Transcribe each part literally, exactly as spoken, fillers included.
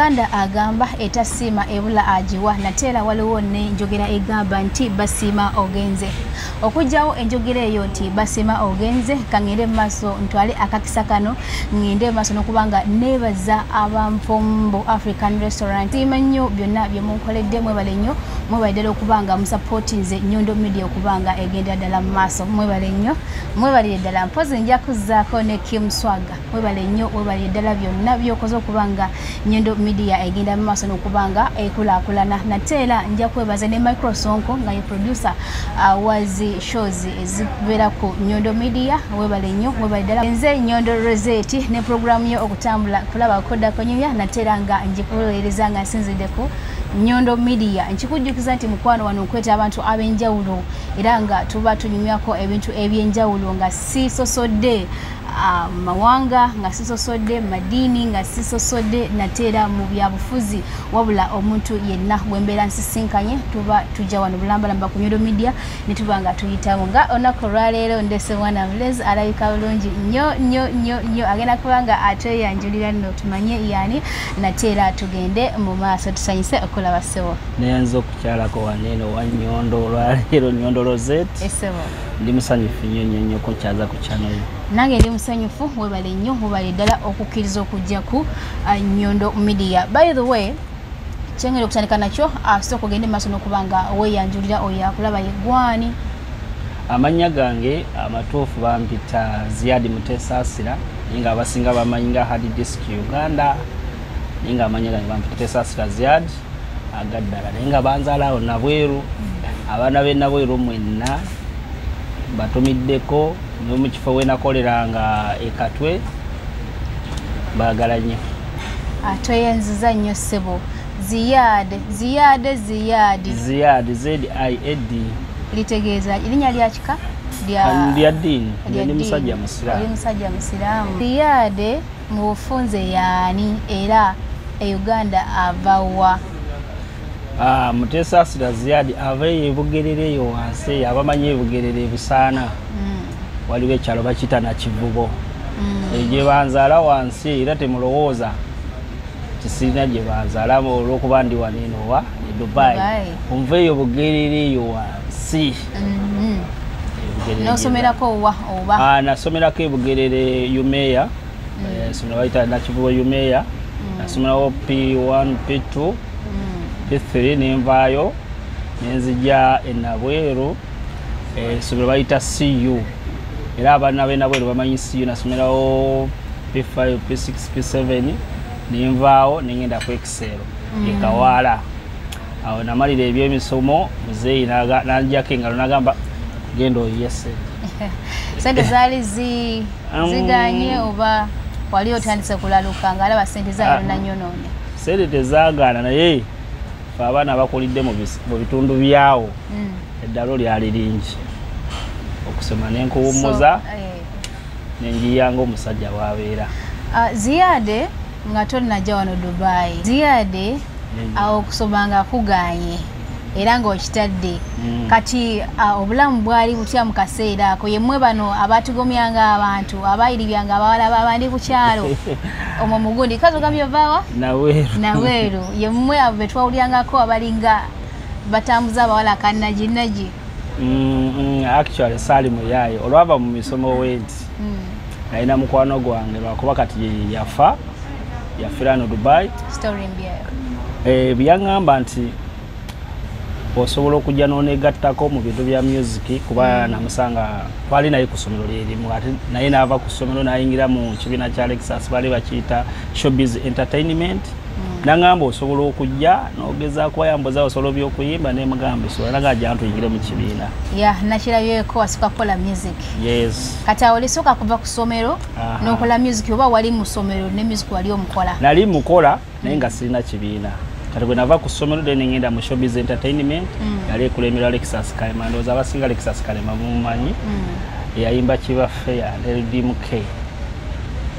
Omuganda agamba etasima ebula ajiwa natera waliwo ne njogera egamba nti basima ogenze. Okujjawo enjogera eyo nti basima ogenze kangere maso ntwale akakisa kano ngende maso nokubanga nebaza abampombo African Restaurant imanyo byonna byemukoledde mwebale nnyo mwebaddele okubanga musupportinze Nyondo Media okubanga egenda ddala mu maso mwebale nnyo mwebalire ddala mpozi nja kuzaako ne Kim Swaga mwebale nnyo mwebalire ddala byonna byokoze okubanga Nyondo Media egenda mu maso nokubanga ekulakulana natera nja kwebaza ne Microsonko nga ye producer uh, wazi shows ezibera ku Nyondo Media mwebale nnyo mwebale ddala nze Nyondo Rosette ne program yo okutambula kulaba koda konyumya natera nga njikulereza nga sinzide ku Nyondo Media nkikujukiza nti mukwano wano kweta abantu abenjawulo era nga tuba tunyumyako ebintu ebyenjawulo nga si sosodde Uh, mawanga nga sisosodde madini nga sisosodde natera mu byabufuzi wabula omuntu yenna wembera nsisinkanye tuba tujja wano bulamba lamba ku Nyondo Media ne tubanga tuyitamu nga onako lwaleero ndese mwana Blaze alayika bulungi nnyo nnyo nnyo nnyo agenda kubanga ate yanjulira nno tumanye yani natera tugende mu maaso tusanyise okola basewo neyanza okukyalako waneno wa Nyondo lwaleero Nyondo Rosette esewo ndi musanyufu nnyo nnyo nnyo ko kyaza ku channel nange ndi musanyufu webale nnyo webale ddala okukkiriza okujja ku uh, Nyondo Media. By the way kyengero okutandika nakyo asoko gende maso nokubanga weyanjulira oyo akulaba yegwani amanya gange amatofu bampita Ziadi Mutesasira ninga abasinga bamanyinga hard disk Uganda ninga amanya gange bampita Mutesasira Ziad agaddala ninga banzalawo nabweru abana be nabweru mwenna batumiddeko no mukifo we nakoleranga ekatwe bagalanye atwe yenziza nnyo sebo Ziyad Ziyad Ziyad Ziyad Z I A D litegeeza ilinya lya kika lya lya dini ndi musajja musiramu ndi musajja musiramu Ziyad mufunze yani era e Uganda avawa Ah, Mutesasira Ziadi ave ebugerere yo wanse abamanye ebugerere busana mm. waliwe kyalo bakita na kivubo mm. eje banzala wanse era temulowoza kisina je banzala mu lokubandi waneno wa Dubai umveyo bugerere yo wanse mm -hmm. no somera ko wa oba Ah na somera ko ebugerere Yumeya mm. eh, somera baita na kivubo Yumeya mm. na somera P one P two P three nimvayo nenzija enabwero eh subira bayita C U era abana be nabwero bamanyi C U nasomerawo P five P six P seven nimvawo ningenda ku Excel mm. ekawala awo namalire ebyemisomo muzeyi naga nanjake ngalo nagamba gendo yes sente zali zi ziganye oba walio tandise kulaluka ngala basente zayo nanyonone sente tezagana na yeye abana bakolidde mu bitundu byawo mm. eddalo lyali lingi okusoma n'enkuwummuza so, eh. n'enjiyango omusajja wabeera uh, Ziyade nga tonnajja wano Dubai Ziyade mm. awo okusoma nga kuganye era ng'okitadde mm. kati uh, obulamu bwali butya mu kaseera ako yemmwe bano abatugomyanga abantu abayiribyanga abawala babandi ku kyalo omwo mugundi kazogambye vaawa naweeru naweeru yemmwe abo betwawulyangako abalinga batambuza abawala kannajinnaji mm, mm, actually sali muyaye olwava mu misomo wenti mm. nalina mukwano gwange lwakuba kati yafa yafirano Dubai story mbya eh byangamba nti osobola okujja n'onegattako mu bintu bya music kuba mm. namusanga twali naye ku ssomero lyerimu ate naye naava ku ssomero nayingira mu kibiina kya Lexus bali bakiyita showbiz entertainment mm. nangamba osobola okujja n'ogezaako ayamboza osobola by'okuyimba n'emugamba esobola nagajja ntuyingire mu kibiina ya nakirabyeko wasooka kukola music yes kati awo olisooka kuva ku ssomero n'okola music oba wali mu ssomero ne music wali omukola nali mukola naye nga sirina kibiina kati bwe nava ku ssomero lwe ngenda mu showbiz entertainment yali ekulemera Lexus Kalema ndowooza abasinga Lexus Kalema mumanyi eyayimba kibaffe ya L D M K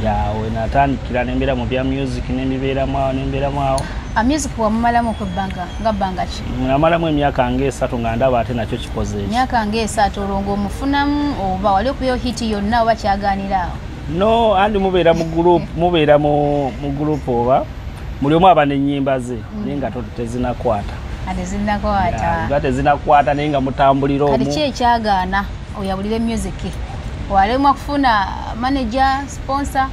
yawe natandikira nembeera mu bya music n'emibeeramu awo nembeeramu awo music wamumalamu okubbanga nga bbanga ki namalamu emyaka ng'esatu nga ndaba ate nakyo kikoze ekyo emyaka ng'esatu olwo ng'omufunamu oba wali okubeyo hiti yonna oba kyaganira awo no andi mubeera mu group mubeera mu group oba mulimu abanenyimba ze mm. ninga totezina kwata atezina kwata gatezina kwata ninga mutambuliro mu kati kye kyagana oyabulire music walema kufuna manager sponsor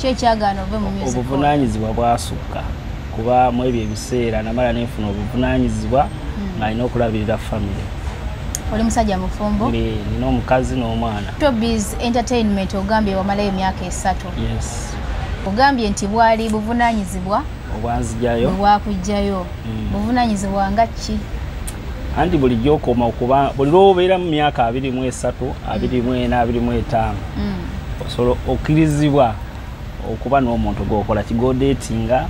kye kyagana ove mu music obuvunanyizibwa bwasuka kuba mu ebye biseera namala nefuna obuvunanyizibwa mm. na inokulabirira family ole musajja mufumbo ni no mukazi no mwana Toby's Entertainment ogambye wa malaye myaka esatu yes ogambye nti bwali buvunanyizibwa obwanzijayo bwakujjayo mm. buvunanyizibwa ngachi andi bulijjo koma okuba buliro beera mu myaka abiri mu esatu abiri mu ena abiri mu etaano mm. osolo okirizibwa okuba n'omuntu gokola kigodetinga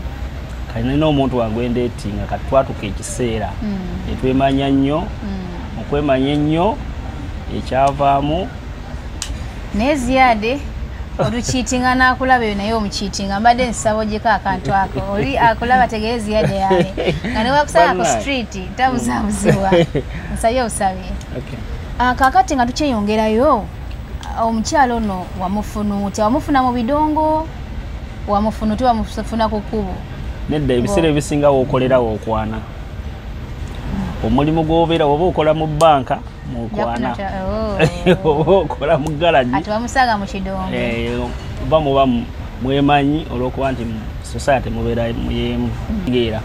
kana n'omuntu wagwendetinga katwatuka ekiseera mm. etwemanya nnyo mm. okwemanya ennyo ekyavaamu neziade oduchitinga nakulaba naye omuchitinga mbadde nsabo gyeka akantu ako oli akulaba tegeezi yadde yaye nga newakusala ku street tabuzaabuziwa nsabye osabe kakati nga tukyeyongerayo omukyalo ono wamufunu ti wamufuna mu bidongo wamufunu ti wamufuna ku kkubo nedda ebiseera ebisingawo okolerawo okwana omulimu gwobeera oba okola mu banka mukwana oba okola mu garaji ati bamusaga mu kidongo oba muba mwemanyi olwokuba nti mu society mubeera muyemu ngeera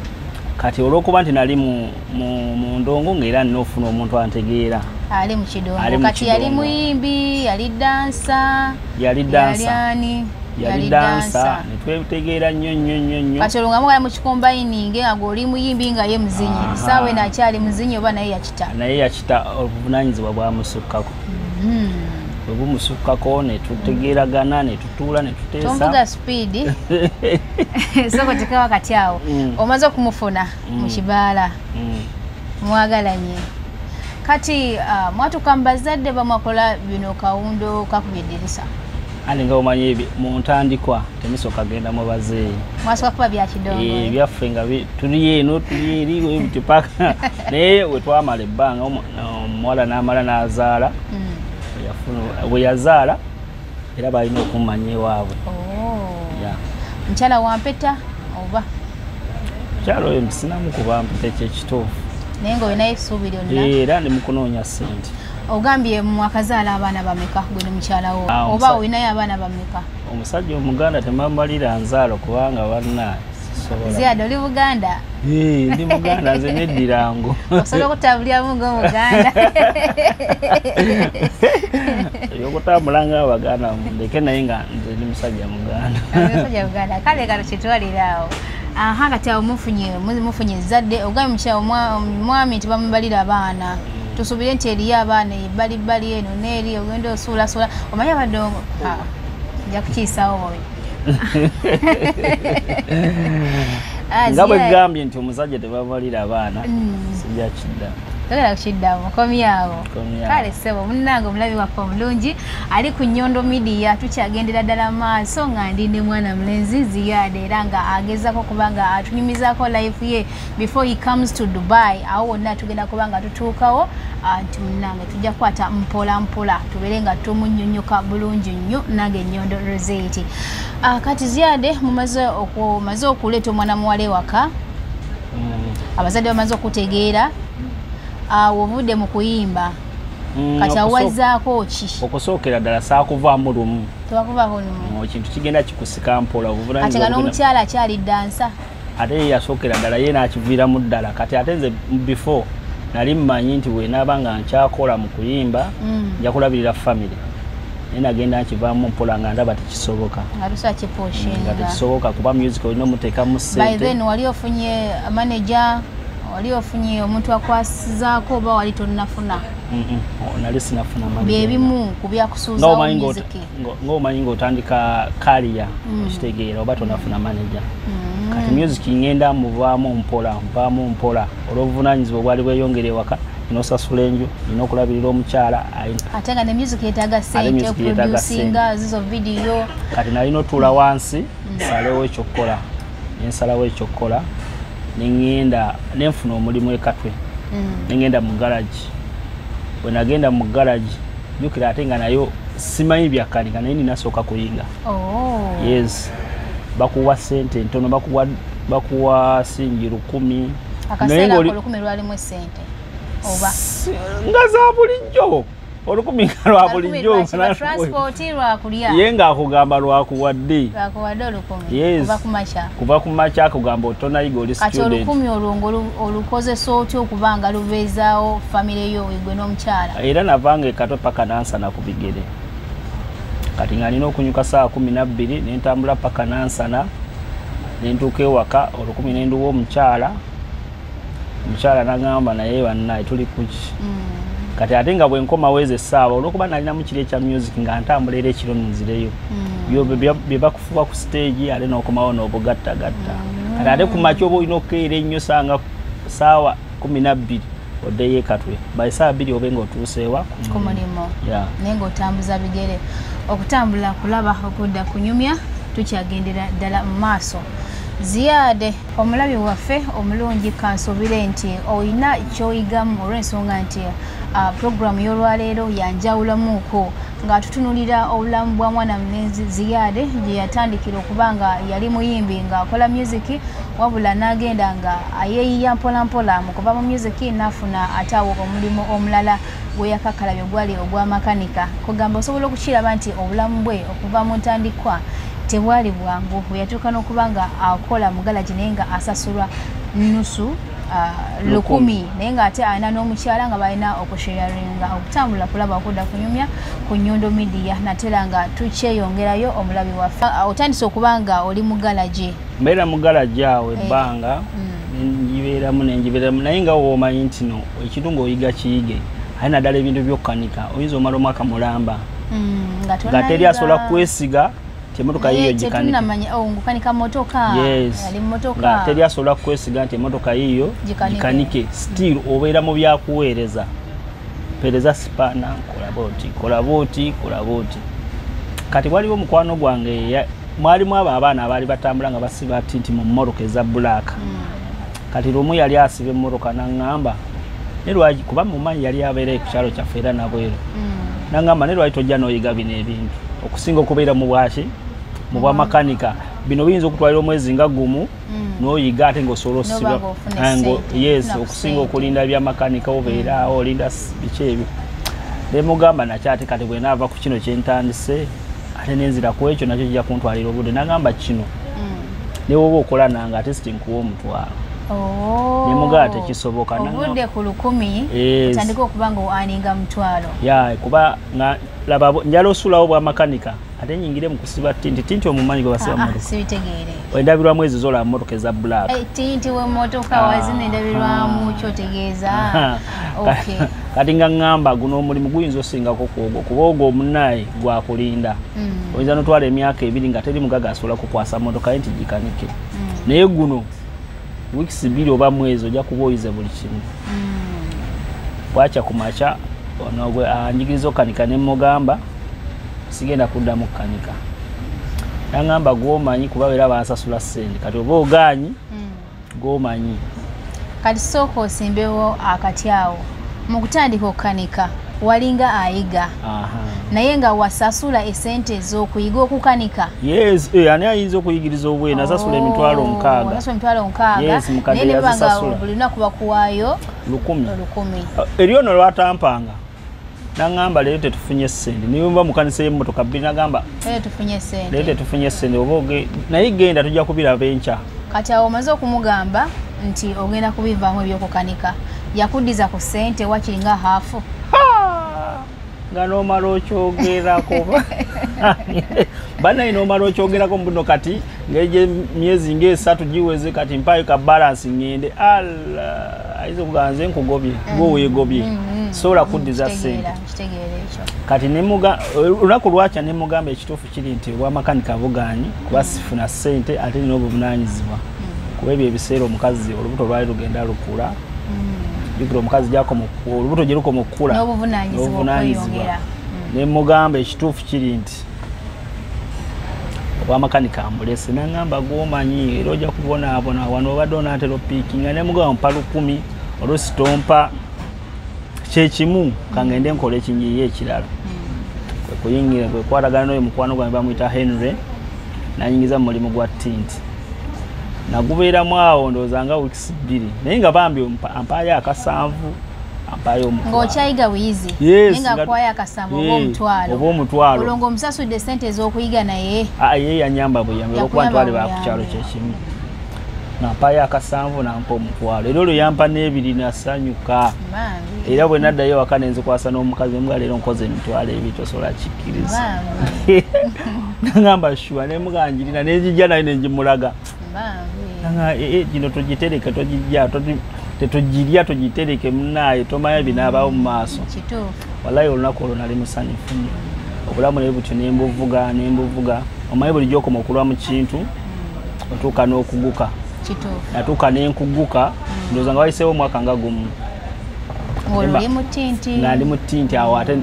kati olwokuba nti nali mu ndongo ngeera nnofuna omuntu antegeera ali mu kidongo kati yali muyimbi yali dansa yali dansa yali dansa netwetegeera nnyo nnyo nnyo nnyo kati olunga mugala mu kikombayininge nga goli muyimbi nga ye muzinyi saawe nakyali muzinyi oba naye yakita naye yakita obuvunaanyizibwa bwamusukkako bwe bumusukkako netutegeeragana netutuula netuteesa tomvuga spiidi soko tekawa kati awo omaze okumufuna mu kibaala mwagalanye kati mwatuka mbazadde bamwakola bino kawundo kakubyedirisa alinga omanye mu ntandikwa temisoka genda mu bazeeyi mwaswa kuba bya kidongo eh bya fenga tuliye no tuliye liwe bitipaka ne wetwamale banga omwala n'amala n'azaala mm yafuna weyazaala era balina okumanye waabwe oh ya mchala wampeta oba mchalo emsinamu kuba mpeta kyekitofu nengo wenaye subiri onna eh era ne mukunoonya sente ogambye mwakazaala abaana bameka gwe mukyala wo oba oyinayo abaana bameka omusajja omuganda temambalira nzaalo kubanga banna ziada oli Buganda eh ndi Muganda nze neddirango osobola okutabulya mungo Muganda yokutambulanga abaganda ndeke naye nga nze ndi musajja Muganda musajja Buganda kale kale kitwaliraawo aha kati omufunye mufunye zadde ogambye mukyala omwami tebambalira abaana tusubire nti eri abaana ebbali bbali eno n'eri ogenda osuulasula omanye abadongo nja kukiisaawo oyo nga bwe gambye nti omusajja tebabalira abaana sijja kidda togera kukiddamu komyawo kale ssebo munnange omulabi waffe omulungi ali ku Nnyondo Media tukyagendera ddala maaso nga ndi ne mwana mulenzi Ziade era nga agezako kubanga atunyumizaako life ye before he comes to Dubai awo wonna tugenda kubanga tutuukawo anti munnange tujja kwata mpola mpola tubeere nga tumunyonyoka bulungi nnyo nange Nnyondo Rosetti kati Ziade mumaze okuleeta omwana muwala ewaka abazadde bamaze okutegeera awo vude mu kuyimba kati awazaako ki okusookera ddala saakuvaamu lumu tebakuvaako lumu ekintu kigenda kikusika mpola obuvunaanyizibwa ate nga n'omukyala akyali ddansa ate ye yasookera ddala ye n'akiviiramu ddala kati ate nze before nali mmanyi nti wenaaba nga nkyakola mu kuyimba nja kulabirira famire naye nagenda nkivaamu mpola nga ndaba tekisoboka nga tekisoboka kuba music olina omuteekamu ssente by then wali ofunye manager wali ofunye omuntu akwasizaako oba wali tonnafuna nali sinafuna byebimu ku byakusuuza omuziki ng'omanyi ng'otandika kaliya ekitegeera oba tonnafuna maneja kati musiki ngenda muvaamu mpola mpaamu mpola olw'obuvunaanyizibwa obwali bweyongera ewaka inosasula enju ina okulabirira omukyala ate nga ne music yetaaga ssente okuproducinga zizo vidiyo kati nalina otuula wansi nsalewo ekyokukola nensalawo ekyokukola ningenda nenfuna omulimu ekatwe ningenda mu garage bwe nagenda mu garage jukira ate nga nayo simanyi byakanika naye ninasooka kuyinga yes bakuwa sente ntono bakuwa bakuwa singi lukumi akasera ko lukumi lwali mu sente oba ngaza bulijjo olukumi lwa bulijjo na transport lwa kulia yenga akugamba lwa kuwadde lwa kuwadde olukumi kuba kumacha kuba kumacha akugamba otona igoli student kati olukumi olungolo olukoze soti okubanga luvezao family yo igwe no mchala era navange katopa kanansa na kubigere kati ngani no kunyuka saa kumi na bbiri nentambula paka nansa na nentuke waka olukumi nendu wo mchala mchala nagamba na yewa naye tuli kuchi mm. Kati atenga bwenkoma weze sawa olokuba nalina mu kire kya music nga ntambulere kiro nzireyo mm. Yo beba kufuba ku stage ale nokomawo nobugatta gatta mm. Ate ku macho bo inokere nnyo sanga sawa kumi na bbiri odeye katwe by saa bbiri obengo tusewa mm. Kumulimo yeah. Nengo tambuza bigere okutambula kulaba okudda kunyumya tukyagendera ddala maaso Ziade omulabi waffe omulungi kansobire nti oyina kyoyigamu olw'ensonga nti uh, programu y'olwaleero yanjawulamuko ng'atutunulira obulamu bwa mwana mulenzi Ziade gye yatandikira okuba nga yali muyimbi ng'akola muziki wabula n'agenda nga ayeeyiya mpola mpola mu kuva mu muziki n'afuna ataawo omulimu omulala gwe yakakalabye gwali ogw'amakanika kugamba osobola okukiraba nti obulamu bwe okuva mu ntandikwa tewali bwangu yatuuka n'okubanga akola mugala jinenga asasulwa nusu uh, lukumi naye ng'ate alina n'omukyala nga balina okusheeringa okutambula kulaba okudda kunyumya ku Nyundo Media natera nga tukyeyongerayo omulabi waffe otandise okubanga oli mugalaje mbeera mugalaje awo ebbanga njibeeramu nenjibeeramu naye nga woomanyi nti no ekitungo oyiga kiyige alina ddala ebintu by'okkanika oyinza omala omwaka mulamba nga teri asobola kwesiga temotoka hiyo jikani tunamanya ongukanika motoka ali motoka ateri asola kwesiga nti motoka hiyo jikanike still obera mu byakuwereza pereza sipana kolaboti kolaboti kolaboti kati waliwo mukwano gwange mwali mwaba abana abali batambulanga basiba tinti mu moroka za black kati romu yali asibe moroka nangamba nerwaji kuba mu manyi yali abere kuchalo cha fera nabwero nangamba nerwaji tojja noyiga bine ebintu okusinga okubeera mu bwashi mu bwa makanika bino binzo okutwalira omwezi nga gumu n'oyiga ate ng'osobola osiba yes okusinga okulinda bya makanika obeera olinda biki ebyo nemugamba nakyate kati bwenaava ku kino kyentandise ate nenzira ku ekyo nakyo kijja kuntwalira obudde nagamba kino newe oba okola nanga ate sitikuwa omutwalo oh nemugaate kisoboka nanga obudde ku lukumi tandika okuba ng'owaninga mutwalo ya kuba nga lababo njalo sulawo bwa makanika ate nyingire mukusiba tinti tinti omumanyi gwa basiba motoka sibitegere endabirwa mwezi zola motoka za black hey, tinti we motoka ah, wazine endabirwa mu kyotegeza okay kati ngangamba guno mulimu guyinzo singa kokogwo kubogo omunayi gwa kulinda mm. Oyiza notwala emyaka ebiri nga teri mugaga asola kukwasa motoka enti jikanike mm. Naye guno weeks bibiri oba mwezi ojja kuboyiza buli kimu mm. Bwacha kumacha onogwe anjigirizo kanika nemugamba sigenda kudda mu kanika nangamba gwomanyi kubabera basasula sente kati obo ganyi mm. Gwomanyi kati soko simbewo akatyawo mu kutandika okanika walinga ayiga aha naye nga wasasula esente zo kuyiga okukanika yes eh ani ayinza okuyigiriza obwe nasasula emitwalo nkaga nasasula emitwalo nkaga nene banga bulina kuba kuwayo lukumi lukumi eriono lwatampanga nangamba leete tufunye sende niyumba mukanisa y'emmotoka bina gamba leete tufunye sende leete tufunye sende oboge naye genda tujja kubira venture kati awo mazo kumugamba nti ogenda kubivamu ebyokukanika yakudiza ku sente wakiringa hafu ngano marochogera ko bana ino marochogera ko mbuno kati ngeje myezi nge satu jiweze kati mpayo ka balance ngende alla aizo kuganze nkugobye gowe mm. Gobye mm. Sola kudiza sente kati nemuga unakulwacha nemugamba ekitofu kiri nti wa makanika vugani kubasifuna sente ate nobo bunanyizibwa mm. Kuwebye ebisero mukazi olubuto lwali lugenda lukula bigro mukazi jako mukuru lubuto jeruko mukura n'obuvunanyizibwa nemugamba ekitufu kiri nti wa makanika amulese nangamba gwomanyi eroja kubona abona wano badona atero pikinga nemugamba mpalu kumi olositompa chechimu kangende nkole kinyiye ekiralo kuyingira kwe kwatagana noyo mukwano gwa bamuita Henry na nyingiza mulimu gwa tinti Nagubira mwao ndozanga wikisi bili. Nenga bambi ampaya akasamvu. Ampayo mkwa. Ngochaiga wizi. Yes. Nenga kwa ya akasamvu. Obo mtuwalo. Obo mtuwalo. Ulongo msasu de sente zokuiga na ye. Haa ye ya nyamba buyambi. Ya kuyamba buyambi. Na paya akasamvu na mpo mkwalo. Elolo yampa nebili nasanyuka. Mami. Elabwe nada yewa kane nzu kwa sana umkazi mga lelo nkoze mtuwale vito sola chikiriza. Mami. Nangamba shua. Nemuga anjilina. Nejijana inenjimulaga. Mami. Nanga ee jino tujitereke. Tujijia. Tujijia tujitereke mnae. Tomaya binaba umaso. Chitu. Walayo unakolo nalimusani funi. Okulamu nebu chunembo vuga. Nembo vuga. Omayebu lijoko mokulamu chintu. Otuka no kuguka. Natuka nenkuguka ndo zanga waisewo mwaka ngagumu ngolimu tinti nalimu tinti awate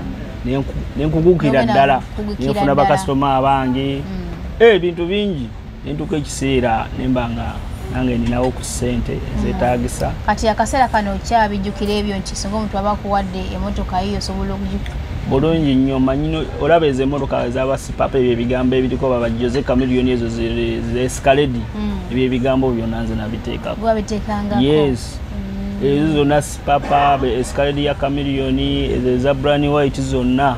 nenku nenkugukira ddala nefuna bakastoma abange eh bintu bingi nentuka ekiseera nembanga nange ninawo ku sente zetagisa kati akasera kano kya bijukira ebyo nkisongo mtu abakuwadde emotoka hiyo sobola okujuka bolonji nyoma nyino olabeze emotoka z'abasipape ebyo bigambo ebiriko babajozeka miliyoni ezo ze escalade ebyo bigambo byonanze nabiteka gwa bitekanga yes ezo nasipapa be escalade ya kamiliyoni ezo za brand white zonna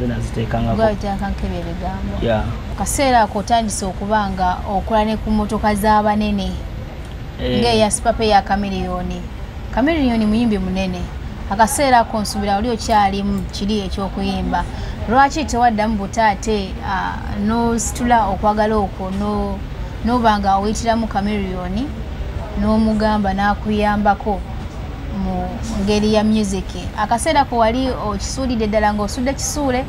zena zitekanga gwa bitekanga kebe bigambo yeah kasera ko tandise okubanga okulane ku motoka z'abanene nge ya sipape ya kamiliyoni kamiliyoni muyimbi munene akasera konsubira ulio kyalimu kiri ekyokuyimba lwaki tewadda mbutate uh, no situla okwagala okwo no no banga owitiramu Kamiliyoni no mugamba nakuyambako mu ngeri ya music akasera ko wali okisudde ddala ng'osudde kisule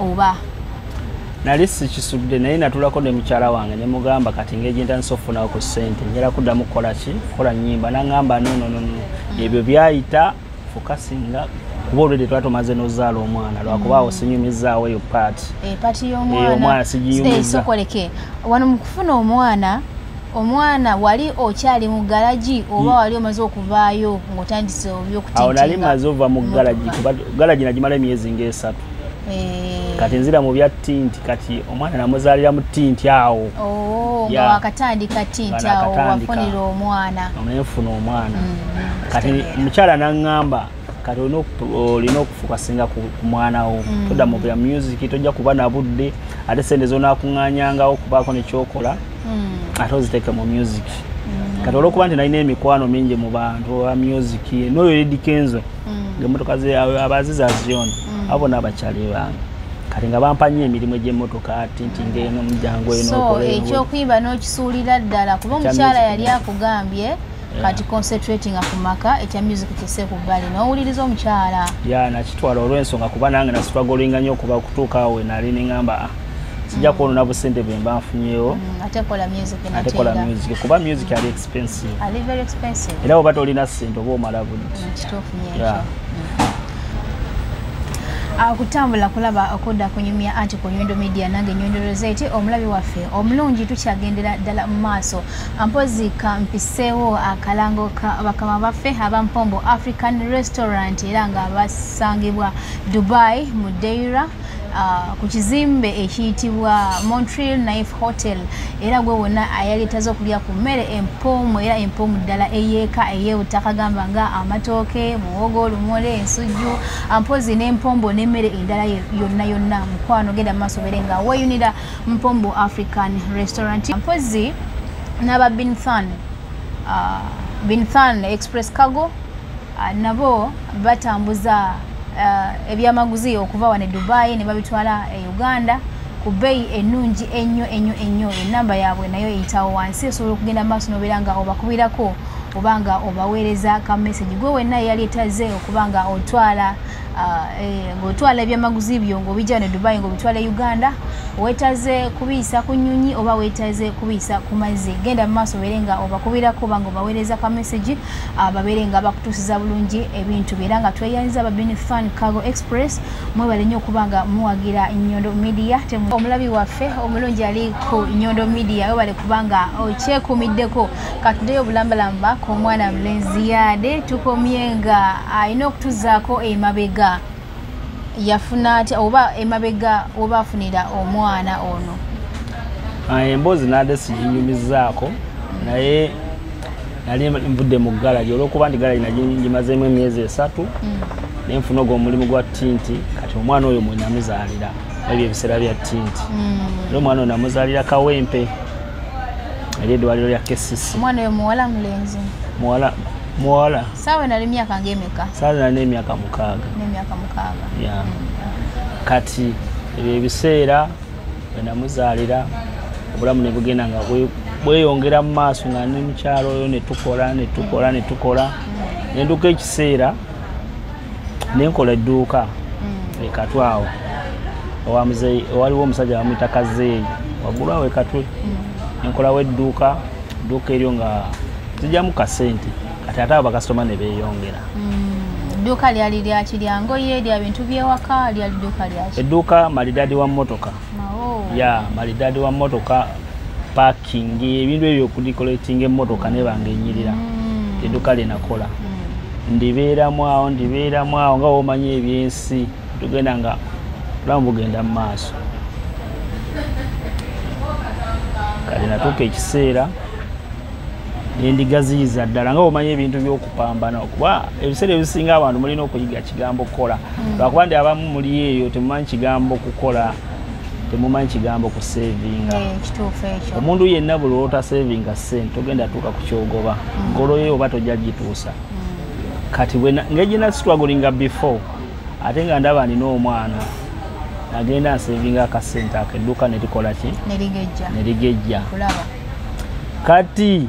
oba nali si kisudde naye natulako ne mukyala wange ne mugamba kati ngejinta nsofuna ku sente njala kuddamu kukola ki kola nnyimba nangamba nono nono ebyo byayita focusinga kubolede twato mazeno zalo omwana lwakubawo sinyumizaawo yo party e party yo mwana yo mwana sijiyumiza sokoleke wano mukufuna omwana omwana wali okyali mu garaji oba wali omaze okuvaayo ngotandise obyokutinga awo nali mazova mu garaji garaji najimala emyezi ngesatu eh kati nzira mu bya tinti kati omwana namuzalira mu tinti awo oh nga wakatandika tinti awo wafunira omwana omefuna omwana kati mukyala nangamba kati olina okufokasinga ku mwanawo todda mu bya music tojja kuba na budde ate sente zona akuŋŋaanyangawo okubaako nekyokola ate oziteeke mu music kati olwokuba nti nalina emikwano mingi mu bantu ba music noyo edikenzo ng'emmotoka ze abaziza ziyona abo n'abakyali bange kati nga bampa nnyo emirimu egy'emmotoka tinti ng'eno mujango eno okola so ekyokuyiba n'okisuulira ddala kuba omukyala yali akugambye kati concentrating akumaka etya music kese ku bali no ulirizo omukyala ya na kitwala olwenso nga kuba nange na strugglinga nyo kuba kutuka awe nali ningamba sijja kuona nabo sente bemba afunyeyo atekola music na atekola music kuba music ali expensive ali very expensive era obato olina sente obo malavu kitofu nyeyo akutambula kulaba okoda kunyumya anti ku Nyondo Media nange nyondorozeti omulabi waffe omulungi tukyagendera ddala mu maaso ampozi kampiseewo akalango ka bakama baffe abampombo African Restaurant era nga basangibwa Dubai mu Deira uh, ku kizimbe ekiyitibwa Montreal Knife Hotel era gwe wona ayaletaza okulya ku mmere empomu era empomu ddala eyeeka eyewutakagamba nga amatooke muwogo lumole ensujju ampozi n'empombo ne mmere endala yonna yonna mukwano genda maaso berenga weyunira mpombo African Restaurant mpozi naba Binthan uh, Binthan Express Cargo uh, nabo batambuza uh, ebyamaguzi okuva wane Dubai ne babitwala e Uganda ku bei enungi enyo enyo enyo enamba yabwe nayo eyitawo wansi so okugenda maaso nobiranga obakubirako kubanga obaweereza ka message gwe wena yali etaze okubanga otwala uh, e, ngotwala ebyamaguzi byo ngobijja ne Dubai ngobitwala Uganda wetaze kubisa kunyunyi oba wetaze kubisa kumaze genda maso berenga obakubira kubanga obaweereza ka message ababerenga uh, bakutusiza bulungi ebintu beranga tweyanza ba Binthan Cargo Express mwebale nnyo kubanga muwagira Nyondo Media omulabi waffe omulungi ali ku Nyondo Media webale kubanga ochekumiddeko katudeyo bulambalamba omwana mulenzi yade tukomyenga ayina okutuzaako emabega yafuna ati oba emabega obafunira omwana ono emboozi nadde siginyumizaako naye nali mbudde mu garage olwokuba ndi garage nagimazeemu emyezi esatu ne nfunoga omulimu gwa tinti kati omwana oyo mwe namuzaalira ebyo ebiseera bya tinti omwana oyo namuzaalira Kawempe eri eddwaliro lya K C C omwana oyo muwala mulenzi muwala muwala sawa nali myaka ngemeka sawa nali myaka mukaaga ne myaka mukaaga ya kati ebyo ebiseera mwe namuzaalira obulamu ne bugenda nga bweyongera mu maaso nga ne mukyalo oyo ne tukola ne tukola ne tukola ne nduka ekiseera ne nkola edduuka ekatu awo waliwo omusajja bamuyita Kazeeyi waggulu awo ekatwe ne nkolawo edduuka dduuka eryo nga zijjamu kasente kati ate abo bakasitoma ne beeyongera edduuka lyali lyaki lyangoye lya bintu byewaka lyali dduuka lyaki edduuka malidaadi wa mmotoka ya malidaadi wa mmotoka parking ebintu ebyokudikoletinga emmotoka ne bange ennyirira edduuka lye nakola ndibeeramu awo ndibeeramu awo nga woomanye ebyensi tugenda nga bulamu bugenda mu maaso kale natuuka ekiseera nendigaziyiza ddala nga woomanye ebintu by'okupambana okuba ebiseera ebisinga abantu mulina okuyiga kigambo kukola lwakuba ndi abamu muli eyo temumanyi kigambo kukola temumanyi kigambo ku savinga omuntu yenna buli lw'ota savinga ssente togenda tuuka ku kyogoba nkolo yo oba tojja gituusa kati ngegina strugglinga before ate nga ndaba nina omwana nagenda nsevinga akasente akedduka netikola ki nerigejja kati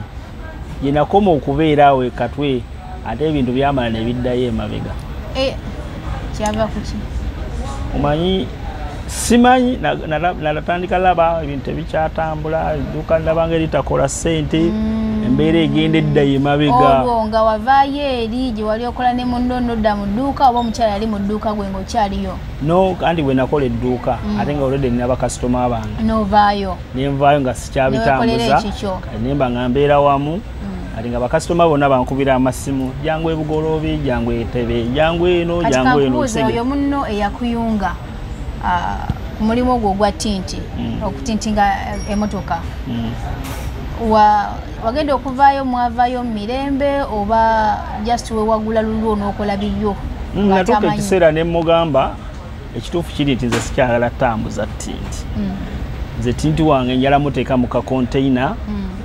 yenakoma okubeera awo ekatwe ate ebintu byamala nebiddayo emabega omanyi simanyi nalatandika laba ebintu tebikyatambula edduka ndabanga eritakola ssente embeera egenda eddayo emabega obwo nga wavaayo eri gye wali okola ne munno nodda mu dduuka oba omukyala yali mu dduuka gwe ngaokyaliyo no kandi bwe nakola edduuka ate nga olwedde nina bakasitoma abange novaayo nenvaayo nga sikyabitambuza nemba nga mbeera wamu ate nga bakasitoma bonna bankubira amasimu jangu ebugoloobi jangu etebe jangu eno jangu eno oyo munno eyakuyunga ku mulimu ogwo ogwa tinti okutintinga emotoka wagenda okuvaayo mwavaayo mu mirembe oba just wewagula lulwo n'okola bibyo natuuka ekiseera ne mmugamba ekituufu kiri nti nze sikyagala tambuza tinti nze tinti wange njala muteeka mu kakonteyina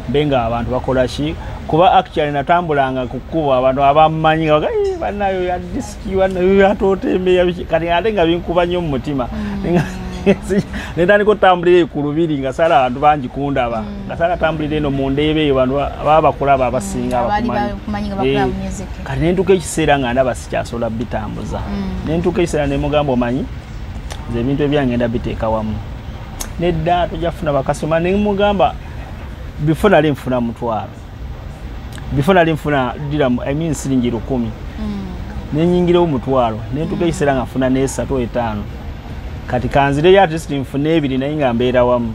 mbe nga abantu bakola ki kuba actually natambulanga ku kkubo abantu abammanyi nga bannayo ya disiki bannayo yatootembeya kati ate nga binkuba nnyo mu mutima netandika otambulira eyo ku lubiri nga sala abantu bangi kundaba nga sala atambulira eno mu ndeeba eyo bantu baba bakulaba abasinga kati nentuuka ekiseera nga ndaba sikyasobola bitambuza nentuuka ekiseera nemugamba omanyi nze ebintu ebyange nda biteeka wamu nedda tojafuna bakasoma nemugamba bifo nali nfuna mutwalo bifo nali nfuna diramu I mean siringi lukumi nenyingirewo mutwalo nentuuka ekiseera nga nfuna n'esatu etaano kati kanzireyo at least nfune ebiri naye nga mbeera wamu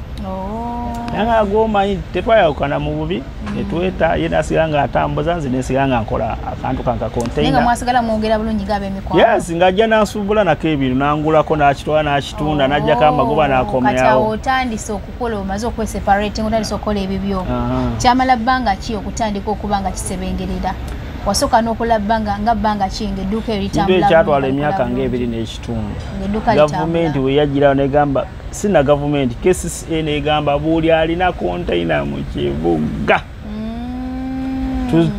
nanga ag'omanyi tetwayawukana mu bubi netweta ye nasigala nga atambuza nzi nesigala nga nkola akantu kankakonteinaes ngajja nansubula nako ebintu nangulako nakitwala nakitunda najjako amagoba nakomyawootandise okukola omaze okweseparate otandise okukola ebibyo kyamala bbanga ki okutandika okuba nga kisebengerera wasoka n'okola bbanga nga bbanga kinga edduuka eritambulaekyatwala emyaka ng'ebiri n'ekitundu gavumenti we yagirawo negamba sina gavumenti K C C A negamba buli alina konteyina mu kibuga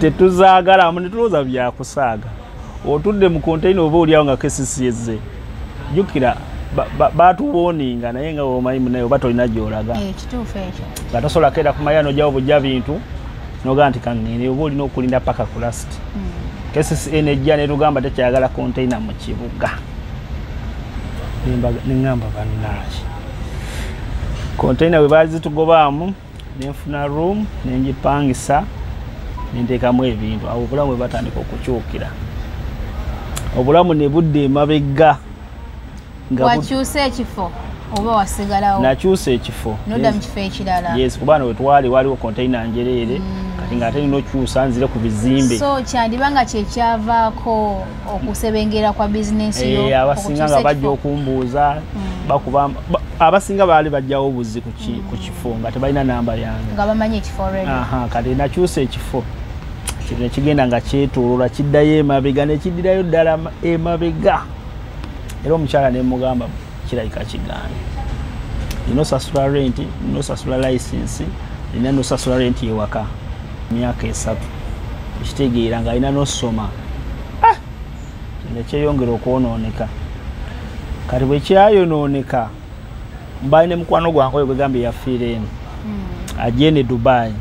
tetuzaagalamu netulowooza byakusaaga otudde mu konteyina oba oliawo nga K C C A ze jjukira batuwoninga naye nga womanyi munaye oba tolina gyolaga nga tosobola keera ku mayano gyawo bujja bintu noga nti kangene oba olina okulinda paka ku last K C C A nejja netugamba tekyagala konteyina mu kibuga neŋŋamba banaki konteyina bwe baali zitugobaamu nenfuna room nenjipangisa nenteekamu ebintu awo obulamu bwe batandika okukyukira obulamu ne budde emabegga wakyusa ekifo Oba wasigalawo. Nakyusa ekifo. Nodda mu kifo ekirala. Yes, kuba no twali waliwo container njerere. Kati ng'ate n'okyusa nzire ku bizimbe. So kyandibanga kye kyavaako okusebengera kwa business yo. Eh, abasinga nga bajja okumbuuza. Bakuba abasinga baali bajjawo buzi ku kifo nga tebalina namba yange. Nga bamanyi ekifo already. Aha, kati nakyusa ekifo. Kino kigenda nga kyetooloola kiddayo emabega ne kiddirayo ddala emabega. Era omukyala ne mugamba kirayika kigane. Nino sasula renti, nino sasula license, nino sasula renti yewaka. Myaka esatu. Ekitegeera nga alina n'osoma. Ah! Kino kyeyongera okwonooneka. Kati bwe kyayonooneka, mbaine mukwano gwange gwe gambye yafiire eno. Ajje ne Dubai.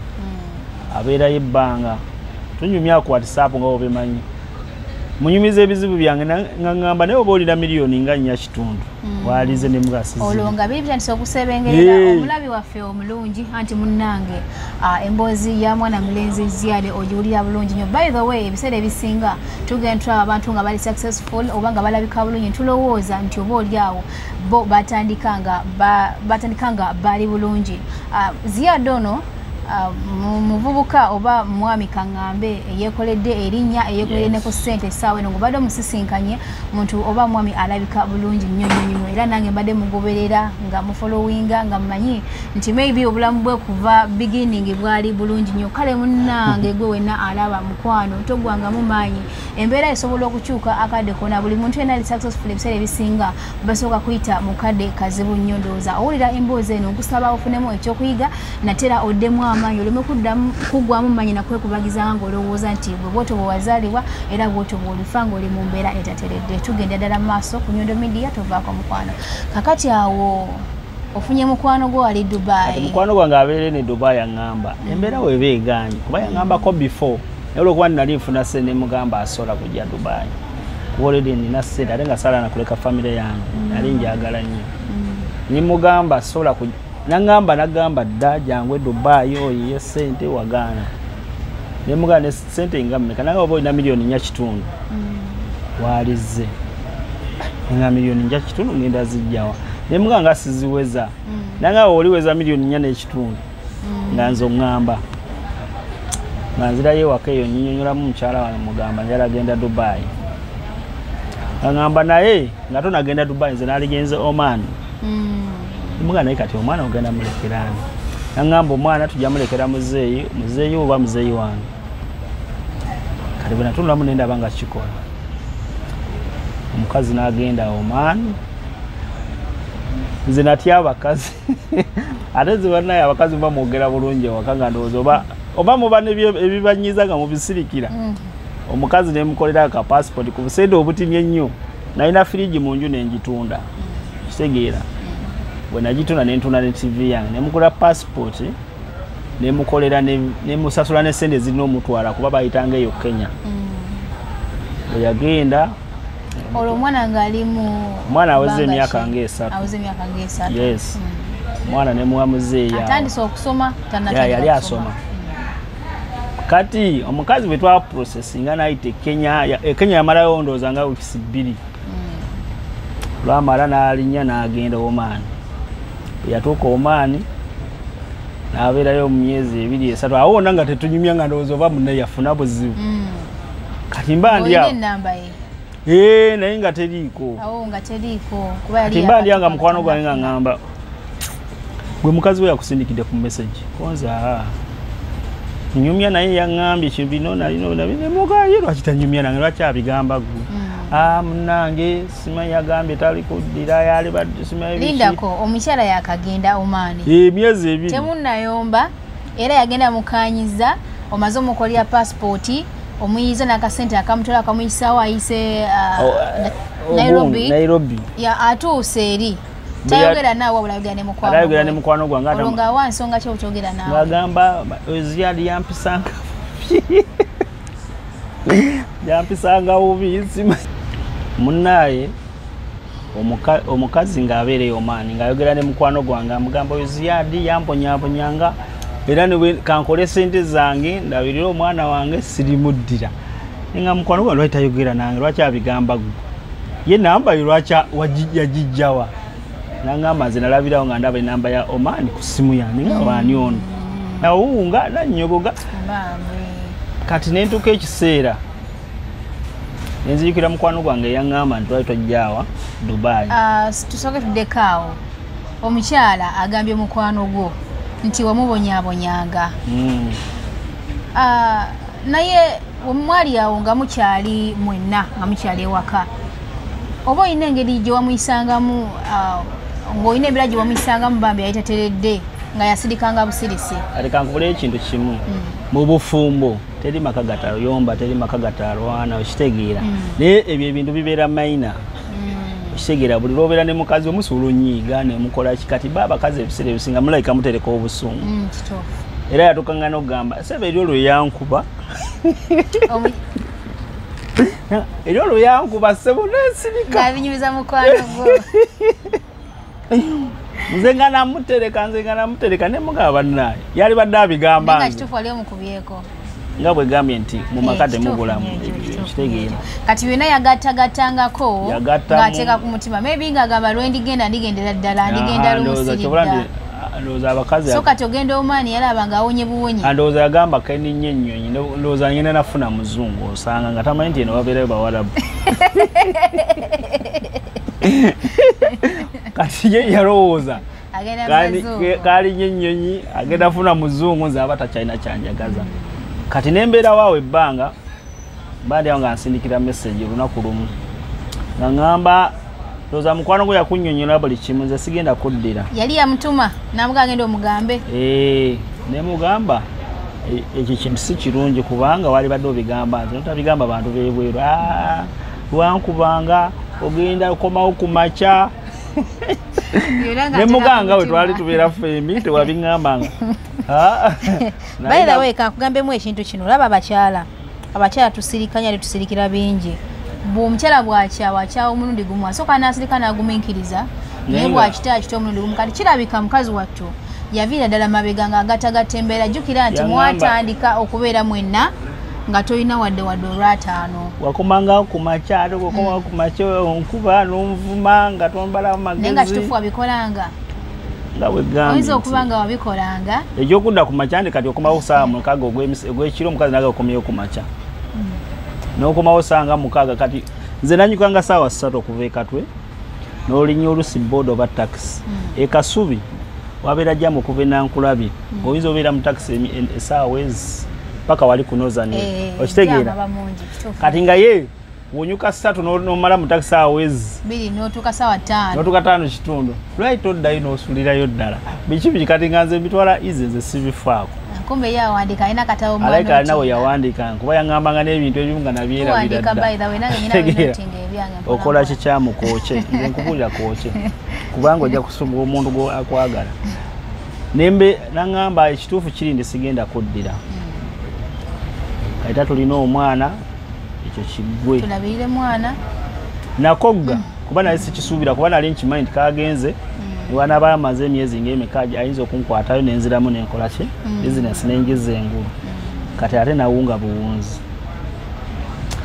Abeera y'ebbanga. Tunyumya ku WhatsApp nga obemanyi. Munyumize ebizibu byange ngangamba naye obolira miliyoni nga nya kitundu. Walize ne mugasizi. Olonga bibya nti okusebengerera omulabi waffe omulungi anti munnange embozi ya mwana mulenzi ziyade ojuulira bulungi nyo. By the way, ebiseera ebisinga tugenda abantu nga bali successful oba nga balabika bulungi tulowooza nti oba olyawo bo batandikanga batandikanga bali bulungi. Ziyade ono muvubuka oba mwami kangambe yekoledde erinnya yekoledde ne ko sente sawe ngo bado musisinkanye muntu oba mwami alabika bulungi nnyo nnyo era nange bade mugoberera nga mu followinga nga mmanyi nti maybe obulamu bwe kuva beginning bwali bulungi nnyo kale munnange gwe wena alaba mukwano togwanga mumanyi embeera esobola okukyuka akade kona buli muntu ena successful ebiseera ebisinga basoka kuyita mukade kazibu nnyo ndooza owulira emboozi eno okusaba ofunemu ekyokuyiga natera oddemu amanyi oleme kuddamu kugwamu manyi nakwekubagiza nga olowooza nti bwe bwoto bwe wazaalibwa era bwoto bw'olifa ng'oli mu mbeera etateredde tugenda ddala mu maaso ku Nyondo Media tovaako mukwano kakati awo ofunye mukwano gwo ali Dubai mukwano gwange abeere ne Dubai yaŋŋamba embeera weeba egaanyi kuba yaŋŋambako before naye olwokuba nnali nfuna ssente ne mugamba asobola kujja Dubai kuba oledi nnina ssente ate nga saala nakuleka famire yange nali njagala nnyo ne mugamba asobola kujja Nangamba nagamba dda jangwe Dubai oyiye sente wagana. Ne mugane sente ingameka nanga obo ina milioni nya kitundu. Mm. Walize. Nga milioni nya kitundu ngenda zijjawa. Ne muganga siziweza. Mm. Nanga oliweza milioni nya ne kitundu. Mm. Nganzo ngamba. Manzira ye wakeyo nyinyonyola mu mchala wa mugamba njala genda Dubai. Ngamba na ye ngato nagenda Dubai nze naligenze Oman. Mm. Mugana ikati omwana ogenda mulekirani nangamba omwana tujja mulekera muzeeyi muzeeyi oba muzeeyi wange kale bwe natunula munenda banga kikola omukazi n'agenda Oman nze natya abakazi ate ze bannaye abakazi bamwogera bulungi wakanga ndowooza oba oba muba ebibanyiza nga mubisirikira omukazi ne mukolera akapassipoti ku buseede obutimye ennyo nalina firiji mu nju n'engitunda kitegeera bwe najituna n'entuna ne T V yange ne mukola passport ne mukolera ne musasula ne sente zirina omutwala kuba bayitanga eyo Kenya bwe yagenda olwo omwana ng'ali mu omwana aweze emyaka ng'esatu aweze emyaka ng'esatu yes omwana ne muwa muzeeya atandise okusoma yali asoma kati omukazi bwe twa processinga nayite Kenya Kenya yamalayo ndooza nga wiiki bbiri lwamala n'alinnya n'agenda Oman yatuuka Oman n'abeerayo mu myezi ebiri esatu awo nanga tetunyumya nga ndowooza oba munne yafuna buzibu kati mba ndya naye nga teriiko kati mba ndya nga mukwano gwange nga ŋŋamba gwe mukazi we yakusindikidde ku message konza nyumya naye yaŋŋambye kibino nalinonabinomugaye lwaki tanyumya nange lwaki abigamba gwe Ah munange simanyi yagambye talikuddira yali badde simanyi lindako omukyala yakagenda Omani emyezi ebiri temunnayomba era yagenda mukanyiza omaze omukolera passipooti omuyiza n'akasente akamutola akamuyisaawo ayise Nairobi Nairobi ya atuuse eri tayogera naawe wabulagira ne mukwano tayogera ne mukwano gwange olonga wa nsonga ki obukyogera naawe bagamba eziyali yampisanga yampisanga bubi munnaye omukazi ng'abeere Oman ng'ayogera ne mukwano gwange amugamba oyo Ziyadi yamponyabonyanga era ne kankole sente zange ndabirira omwana wange sirimuddira nga mukwano gwange lwaki tayogera nange lwaki abigamba gwe ye namba ye lwaki yagijjawa nangamba nze nalabirawo nga ndaba enamba ya Oman ku simu yange nga baani ono nawunga nanyogoga kati nentuuka ekiseera nenzijukira mukwano gwange yangamba ntwali twajjawa Dubai. Uh, tusooke tuddekaawo omukyala agambye mukwano gwo nti wamubonyaabonyanga mm. uh, naye omwali awo nga mukyali mwenna nga mukyali ewaka oba olina engeri gye wamuyisangamu uh, ng'olina ebirala gye wamuyisangamu bambi yayitateredde nga yasirikanga busirisi. Aleka nkubule ekintu kimu mm. mu bufumbo teri maka gatayomba teri maka gatalwana okitegeera mm. naye ebyo ebintu bibeera mayina shegera buli lobera ne mukazi omusulu nyiga ne mukola kikati baba kaze ebisere bisinga mulaika mutereka obusungu mm, era yatukanga n'ogamba sebe eryo yankuba eryo yankuba sebe nesirika gabinyuza mukwano gwo nzenga na mutereka nzenga na mutereka ne mugaba naye yali badde abigamba nga kitufu ali omukubyeko nga bwe gambye nti mu makade mugulamu kitegeera kati wena yagatagatangako ngateka ku mutima maybe nga gamba lwendigenda ndigendera ddala ndigenda lumusirira ndooza abakazi so kati ogenda omani yalabanga awonye buwonye ndooza agamba kani nyennyonyi ndooza nyina nafuna muzungu osanga nga tamanyi nti eno babeerayo bawalabu kati ye yarooza kali nyennyonyi agenda funa muzungu nze abata china kyanjagaza kati nembeera waawe ebbanga baada yanga nsindikira message lunaku lumu nga ngamba loza mukwano gwe yakunnyonnyola buli kimu nze sigenda kuddira yali yamutuma namuga agenda omugambe eh ne mugamba ekyo kintu si kirungi kubanga wali badde obigamba nze notabigamba abantu beebweru ah wankubanga ogenda okomawo ku maca ne muganga we twali tubeera femi tewabingambanga ah by the way kakugambemu ekintu kino laba abakyala abakyala tusirikanya ali tusirikira bingi bw'omukyala bwakya wakyawo omulundi gumu asooka n'asirika n'agumiikiriza naye bwakita akita omulundi gumu kati kirabika mukazi wattu yaviira ddala mabega nga agatagatta embeera jjukira nti mwatandika okubeera mwenna nga tolina wadde wadde olwataano wakomangao ku makyalo gokomawo ku makyalo onkuba n'onvuma nga tombalamu magezi naye nga kitufu wabikolanga oyinza okuba nga wabikolanga ekyokudda ku makyandi kati okomawo saa mukaaga ogw'ekiro omukazi naga okomyeyo ku maca n'okomawo saa nga mukaaga kati nze nanyukanga saawa ssatu okuva ekatwe n'olinnya olusi boda oba takisi ekasubi wabeera jjamu okuva enankulabye oyinza obeera mu takisi esaawa ezi paka wali kunozani okitegeera kati nga ye wonyuka ssatu n'omala mu takisi saawa ezi bbiri n'otuuka saawa ttaano n'otuuka ttaano kitundu lwaki toddayo n'osulirayo ddala biki biki kati nga nze ebitwala ize nze sibifaako kumbe ye awandiika alina katabo mwana aleka alina we yawandiika nkuba yaŋŋambanga n'ebintu ebimu nga nabyerabira ddala okola kikyamu kwokye nze nkubuulira kwokye kubanga ojja kusumba omuntu gwakwagala nembe naŋŋamba ekituufu kiri nti sigenda kuddira kayita tulina omwana ekyo kiggwe tulabirire mwana nakogga kuba naye sikisuubira kuba nali nkimanyi nti kagenze niwana baamaze emyezi ng'emikaaji ayinza okunkwatayo nenziramu nenkola ki bizinesi nengiza engulu kati ate nawunga buwunzi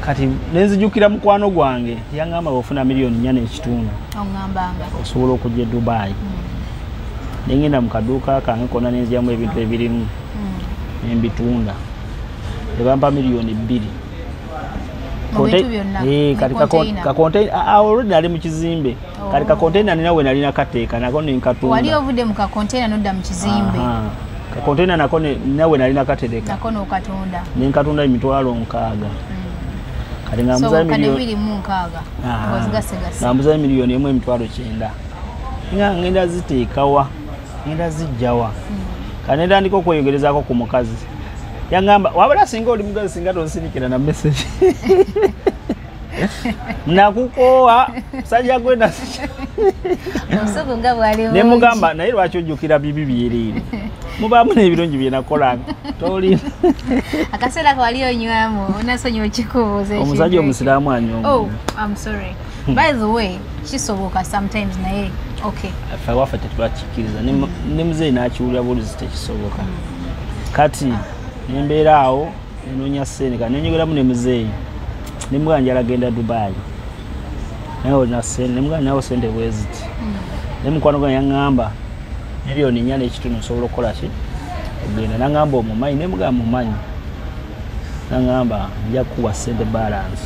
kati nenzijukira mukwano gwange yaŋŋamba bwofuna miliyoni nnya n'ekitundu osobola okujja e Dubai nengenda mu kaduuka kange konna nenziryamu ebintu ebirimu nembitunda ebampa miliyoni bbiri already ali mu kizimbe kati ka container nina we nalina kateeka nako nenkatunda wali ovudde mu ka container nodda mu kizimbe ka container nako nina we nalina kateeka nako nokatunda nenkatunda emitwalo nkaaga kati nga muzayi miliyoni nkaaga nga muzayi miliyoni emu emitwalo kyenda nga ngenda ziteekawa ngenda zijjawa kane ndandika okweyogerezaako ku mukazi yangamba wabula singa oli mugazi singa tonsirikira na message nakukoowa musajja gwena ne mugamba naye lwaki ojjukira bibi byereere mubaamu n'ebirungi byenakolanga tolina akaseera kawali onywamu onasonyiwa okikubuuza omusajja omusiraamu anyooma by the way kisoboka sometimes naye okay ffe waffe tetwakikkiriza ne muzeeyi n'akiwulira buwulizi tekisoboka kati nembeera awo nenoonya seneka nenyogeramu ne muzeeyi nemuganja alagenda Dubai naye olina sente nemuganja nawo sente bweziti ne mukwano gwa yangamba nilio ni nyane chituno solo kola chi ogenda nangamba omumanyi ne muga mumanyi nangamba nja kuwa sente balance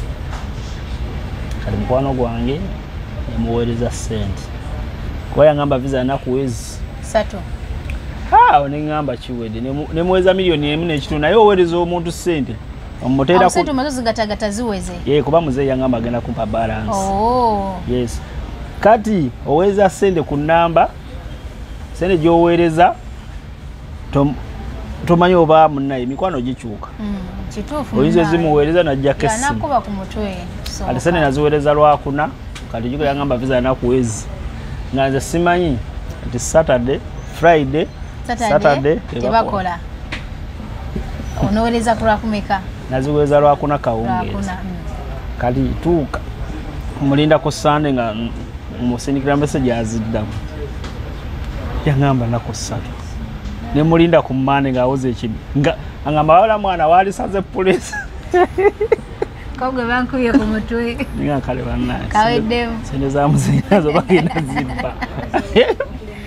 kali mukwano gwange emuweereza sente kwa yangamba visa nakuwezi sato ha onengamba chiwede ne muweza milioni emine chituno nayo oweereza omuntu sente omutera ku mazozi gatagata ziweze ye kuba muze yangamba agenda kumpa balance oh yes kati oweza sende ku namba sende jowereza tom tomanyo ba munayi mikwano gichuka mm kitufu oyize zimuwereza na jakesi yanakuba ku mutwe so alisene naziwereza lwakuna kati jiko yangamba visa na kuwezi nganze simanyi ati saturday friday saturday, saturday tebakola onowereza kula kumeka naziwereza lwakuna kaungeza kali tuka mulinda ko sande nga umusenikira message aziddamu yangamba nako sato ne mulinda ku mane nga oze chibi nga angamba wala mwana wali saze police kogwe banku ye kumutwe nga kale banna kawedem sene za muzinga zo bakina zibba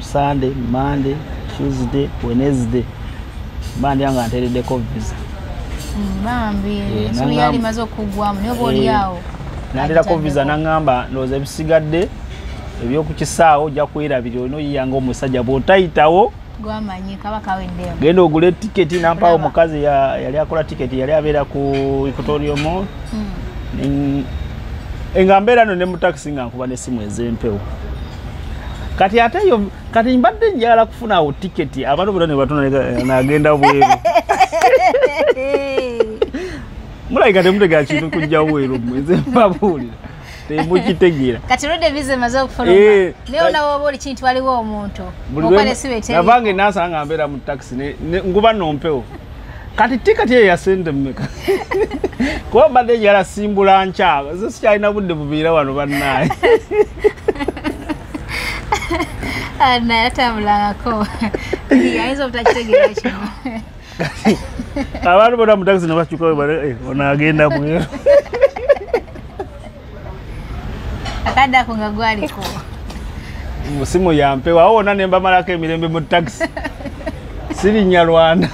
Sunday, Monday, Tuesday, Wednesday. Bandi yanga anteredde ko visa. Bambi. Suli yali mazo kugwamu ne boli yao. Nandira ko visa nangamba loza bisigadde ebyo kukisaawo ja kwira biro no yango musajja bo taitawo gwamanyika bakawendeo gendo ogule ticket nampa omukazi ya yali akola ticket yali abera ku Equatorial Mall mm engambera no ne mutaxi nga kuba ne simu ezempewo kati atayo kati mbadde njala kufuna o ticket abantu bonna ne batona na agenda bweru Mula ikate mtega chino kunja uwero mweze mbabuli. Temuchi tegira. Katirode vize mazo kuforuma. E, Leo na waboli chini tuwali wawo mtu. Mwukwane siwe teli. Navange nasa hanga ambera mutaksi. Ngubano mpeo. Kati tika tia ya sende mmeka. Kwa mbade jala simbula anchaga. Sisi chaina bunde bubira wano banae. Ana yata mlanga kwa. Hiya hizo mtachitegira chino. Kati. Abantu bada mutaxi nabachuka bare ona agenda mwe akada kungagwali ko musimu yampewa aona nemba malaka emirembe mu taxi siri nyarwanda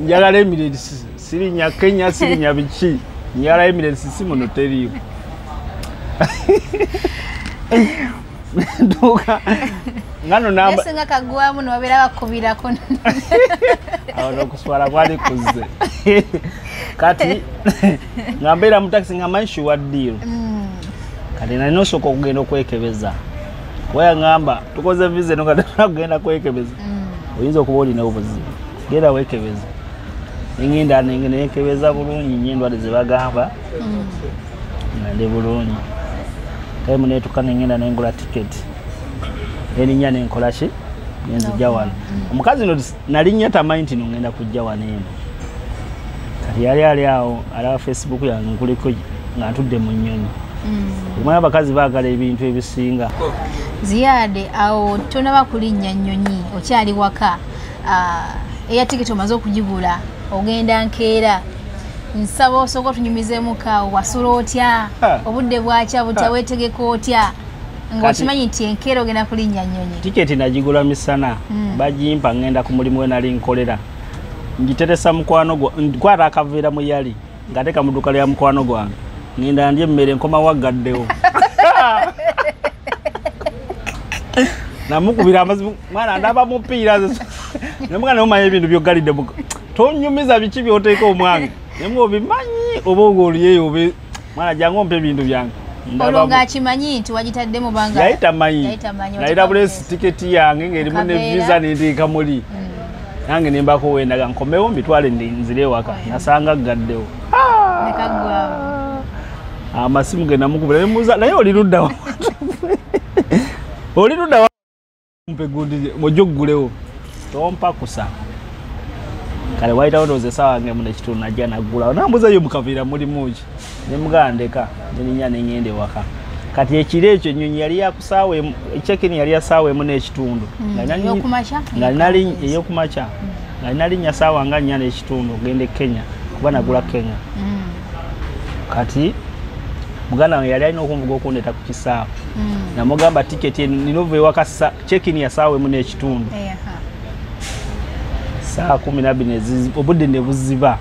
njagala Emirates siri nya Kenya siri nya bichi nyara Emirates simu noteri ndoka ngano namba singa kagwa muno babera bakubira ko awo kuswala kwali kuze kati ngambera mutaxi ngamashi wa deal mm. Kati na noso ko kugenda kwekebeza waya ngamba tukoze vize no kadana kugenda kwekebeza mm. Oyinza kuboli na ubuzi gera wekebeza nginda ngene ekebeza bulungi nyindwa zebagamba mm. Na de bulungi kaimu ne tukane ngenda nengula ticket eni nyane nkolashi nzi jawala omukazi no nalinya tamanti nongenda kujja wanene kati yali ali awo ala Facebook yange nkuliko nga tudde mu nnyonyi mwana bakazi baagala ebintu ebisinga ziyade awo tona bakulinnya nnyonyi okyali waka eya tiketi omaze okugigula ogenda nkeera nsaba osoko tunyumizeemu kaawo wasula otya obudde bwakya butya weetegeka otya ngochimanyi tienkero gena kulinya nyonyi tiketi najigula misana mm. Bajimpa ngenda kumulimu we nali nkolera ngiteresa mukwano gwa kwata akavira mu yali ngateka muduka lya mukwano gwa ngenda ndiye mmere nkoma wagaddewo namukubira amazi mwana ndaba mupira nemukana omaye bintu byogalide buka tonyumiza bichi byoteka omwange nemwo bimanyi obogoli yeyo mwana jango mpe bintu byange olonga chimanyi nti wajitadde mu banga yaita manyi naita bless ticket yange ngeri mune visa ndi kamuli nange nemba ko wenda gankomewo mitwale ndi nzile waka nasanga gaddewo nekagwa amasimu gena mukubira muza nayo olirudda olirudda Mujuguleo, Tompa Kusa. White out of the Saw and Namunachuna Janagula. Namuza Yumkavira Mudimuj, Nemga and Deca, Ninian in the Waka. Katiachi, Nunia Kusawe, checking Yaria Sawe Munich Tundu. Yokumacha, Nanarin Yokumacha, Nanarin Yasaw and Ganyanich Tundu, Gende Kenya, Wanagula Kenya. Kati Mugana Yareno Humgoko Netakusa. Namogamba ticket in Novaka checking Yasawe Munich Tundu. Saa kumi na bine zizi, obude nevuziba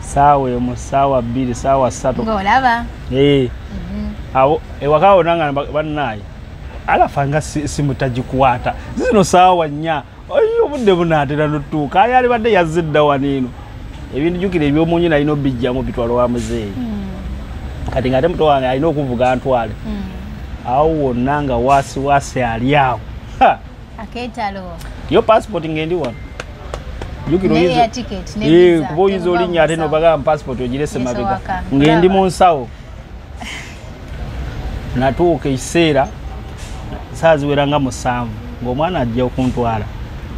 sawe mu sawa bili sawa sato ngolaba eh awo ewakao nanga banaye ala fanga simutaji kuwata zino sawa nya oyo obude bunatera nutuka ali bade yazidda wanino ebintu jukire ebyo munyi na ino bijja mu bitwalo wa muzeyi kati ngate mto wange alino kuvuga antwale awo nanga wasi wasi ali yawo ha aketalo yo passport ngendi wano yukiro hizo ticket ne visa eh boyi zoli nyate no baga passport ogirese mabega ngendi munsawo natuuka isera sazi weranga musamu ngo mwana ajja okuntwala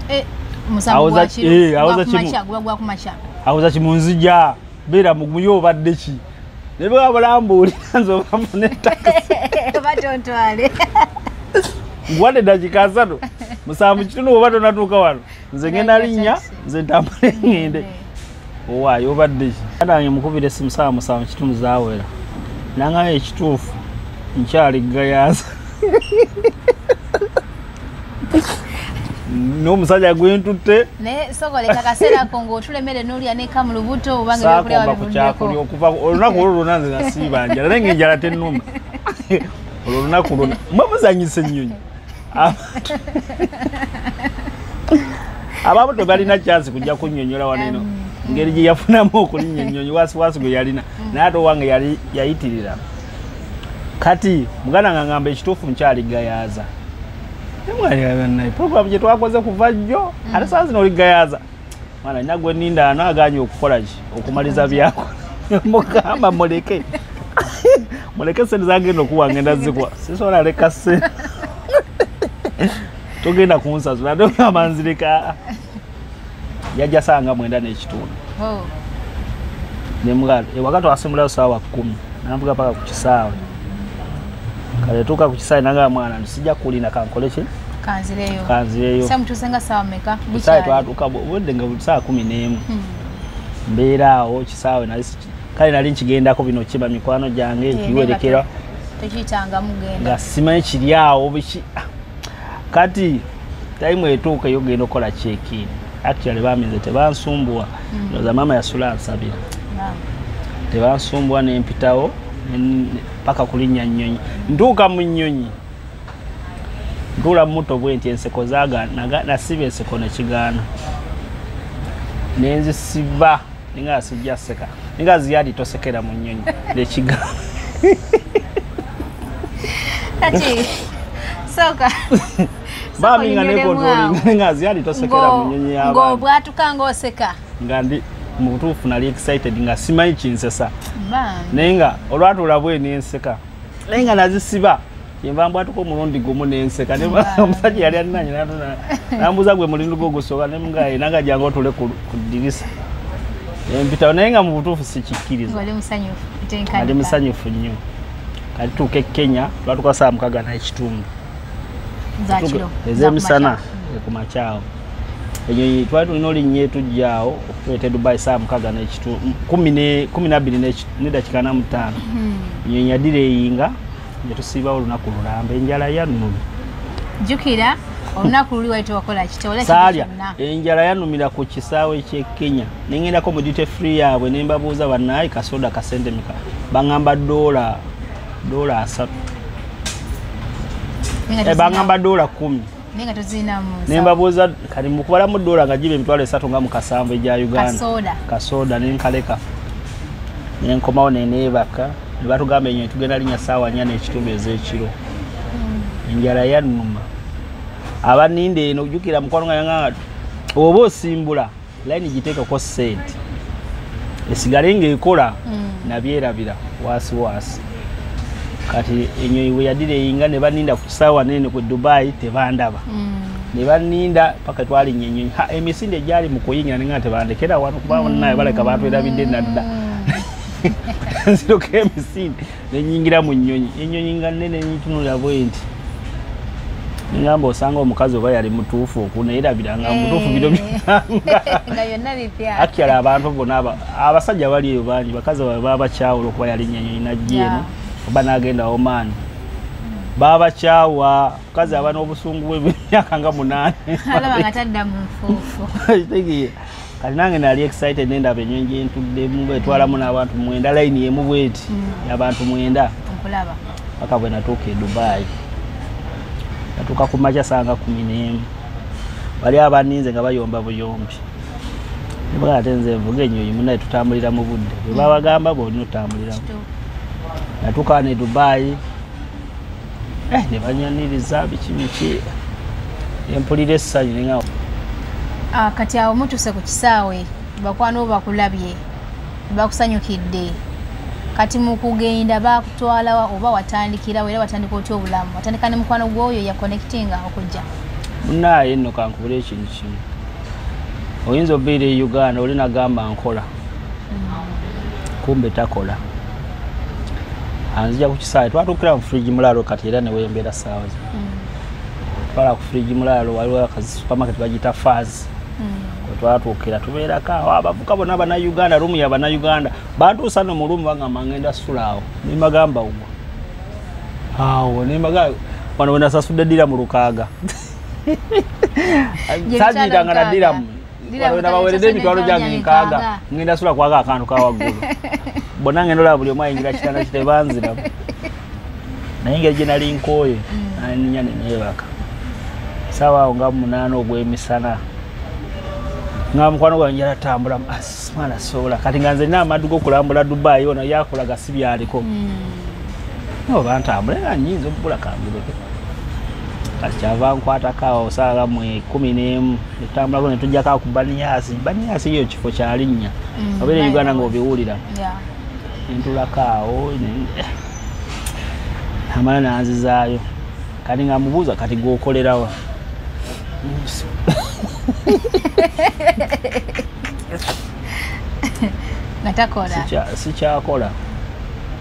eh musamu wachi eh awoza chimu gwa kumacha awoza chimunzija bera muguyo badde chi ne baga balambuli nzo bamuneta batontwale ngwade dajikazano musamu chituno bato natuuka wano Zegenda linya zetambale ngende owa yobadde adange mukubire simsa musamu kitundu zaawera nanga ekituufu nkyali gayaza no musajja gwentute ne sogole kakasera kongo tulemere nulya ne kamulubuto ubanga kulya wabibunya ko okuva olunako olulunanze nasibanja nenge njala tenuma olunako oluna mabuzanyise nnyonyi ababu to bali na chance kujja kunnyonyola waneno ngeri je yafuna mu okunnyonyola wasi wasi go yalina nato wange yali yayitirira kati mugana ngangamba ekituufu mkyali gayaza emwali abana program je twakoze kuva jjo ate saa zino oli gayaza mwana nagwe ninda anaganye okukola ki okumaliza byako mukamba moleke moleke sente zange nokuwa ngenda zikwa sisola leka sente togenda kunsasula ndonga manzirika yajja sanga mwenda n'ekituuno oh ne mugalo wakati wasimula sawa kumi nambuka paka ku kisaawe kale tuka ku kisaawe nanga mwana nsija kulina kankoleche kanzireyo kanzireyo sa mtu senga sawa meka bisaye twatuka bonde nga saa kumi n'emu mbeerawo kisaawe nalisi kale nali nkigendako bino kiba mikwano jange kiwelekera tekitanga mugenda ngasimanye kiryawo biki kati time etuuka yogenda okola check-in actually bamize tebansumbwa mm. Noza mama ya sula sabira naam tebansumbwa n'empitawo paka kulinya nnyonyi nduka mu nnyonyi ndula muto bwenti enseko zaaga na sibe enseko ne kigaana nenzi siba ninga sijja seka ninga ziyadi tosekera mu nnyonyi ne kigaana kati soka Bami nga neko ndoli nga ziyali tosekera munyenye yaba. Ngo bwatuka ngo seka. Nga ndi mutufu nali excited nga simanyi kinsesa. Bami. Nenga olwatula bwe n'enseka. Nenga nazisiba. Kimba bwatuko mulundi gumu n'enseka. Ne musajja yali ananye natuna. Nambuza gwe mulindu gogosoka ne mungaye nanga jango tole ku dirisa. Empita nenga mutufu sikikiriza. Wali musanyufu. Itenka. Wali musanyufu nnyo. Kati tuke Kenya bwatuka saa mukaga na ekitundu. Zachilo. Ezemi sana kumachao. Eyo twatu inoli nyetu jao okwete Dubai saa mukaga na ekitu kumi na bbiri ne dakika na mutano. Mhm. Yenye delay inga yetusiba olunaku lulamba enjala ya numi. Jukira olunaku luli waite wakola kitole kituna. Enjala ya numi la ku kisaawe kye Kenya. Ningenda ko mu duty free yabwe nemba buuza banayi kasoda kasende mika. Bangamba dola dola asatu. Ebangamba dola kumi. Nenga tuzina muza. Nemba boza kali mukubala mu dola ngajibe mitwale esatu nga mukasambe ja Uganda. Kasoda. Kasoda nenkaleka. Nenkomawo nene baka. Abantu gambe nyo tugenda linya sawa nyane ekitumbeze ekiro. Mm. Njala ya numa. Abaninde eno jukira mukwano nga nga obo simbula. Line jiteka ko sent. Esigalenge ekola mm. Na byerabira wasi wasi. kati enyo yadire ingane baninda kusawa nene ku Dubai tebandaba mm. ne baninda paka twali nyenyo ha emisinde jali mukoyinya ngate bandekera wanu kubawo mm. naye baleka bantu edabide nadda nziro ke emisinde ne nyingira mu nnyonyi enyo nyinga nene ntunula point ngambo sango mukazo baya ali mutufu kuna ida bidanga mutufu bidobi nga yonna bipya akira abantu bonaba abasajja bali ebanyi bakazo baba chawulo kuba yali nyenyo inajjeno bana agenda Oman baba chawa kazi abana obusungu bwe myaka nga munane alaba ngatadda mfufu tiki kalinange nali excited nenda benyonje ntudde mbe twala muna abantu muenda line yemu bweti abantu muenda okulaba paka bwe natoke Dubai atuka kumacha sanga kumi na nne bali abaninze nga bayomba buyombi nibaka tenze mvuge nyoyi munaye tutambulira mu budde baba gamba bo nutambulira natuka ne Dubai eh ne banyaniriza bikimiki empulire sanyu ngawo ah kati awo mutu se ku kisawe bakwano bakulabye bakusanyukidde kati mu kugenda bakutwala wa oba watandikira wera watandika otyo obulamu watandika ne mukwano gwoyo ya connectinga okujja munaye no kankubule ekintu kimu oyinza obire Uganda olina gamba nkola kumbe takola anzija kukisaye twatukira mu fridge mulalo kati era ne wembera sawa mm. twala ku fridge mulalo waliwo akazi supermarket bagita Faz mm. twatukira tubera ka abavuka bona bana Uganda room ya bana Uganda bantu sano mu room banga mangenda sulao ni magamba ugo awo ni magayo bana bana sasuda dira mu rukaga sanji dangana dira bana bawerede bitwalo jangi nkaga ngenda sula kwaga akantu kawagulu bonange ndola buli omwa ingira kitana kitebanzi na nainga jina linkoye mm. nanya nebaka sawa onga munano ogwemisana ngamukwano gwanjira tambula asmana sola kati nganze na madugo kulambula Dubai ona yakula gasibya aliko mm. no banta amrega nyizo bula kambuleke achava nkwata kawo sala mu kumi nemu tambula kone tujja ka kubaniya asi baniya asi yo chifo cha alinya mm. obere Uganda ngo biwulira yeah. Ndula kao hamana nanzizayo kati nga mubuza kati gokolera wa natakola sicha akola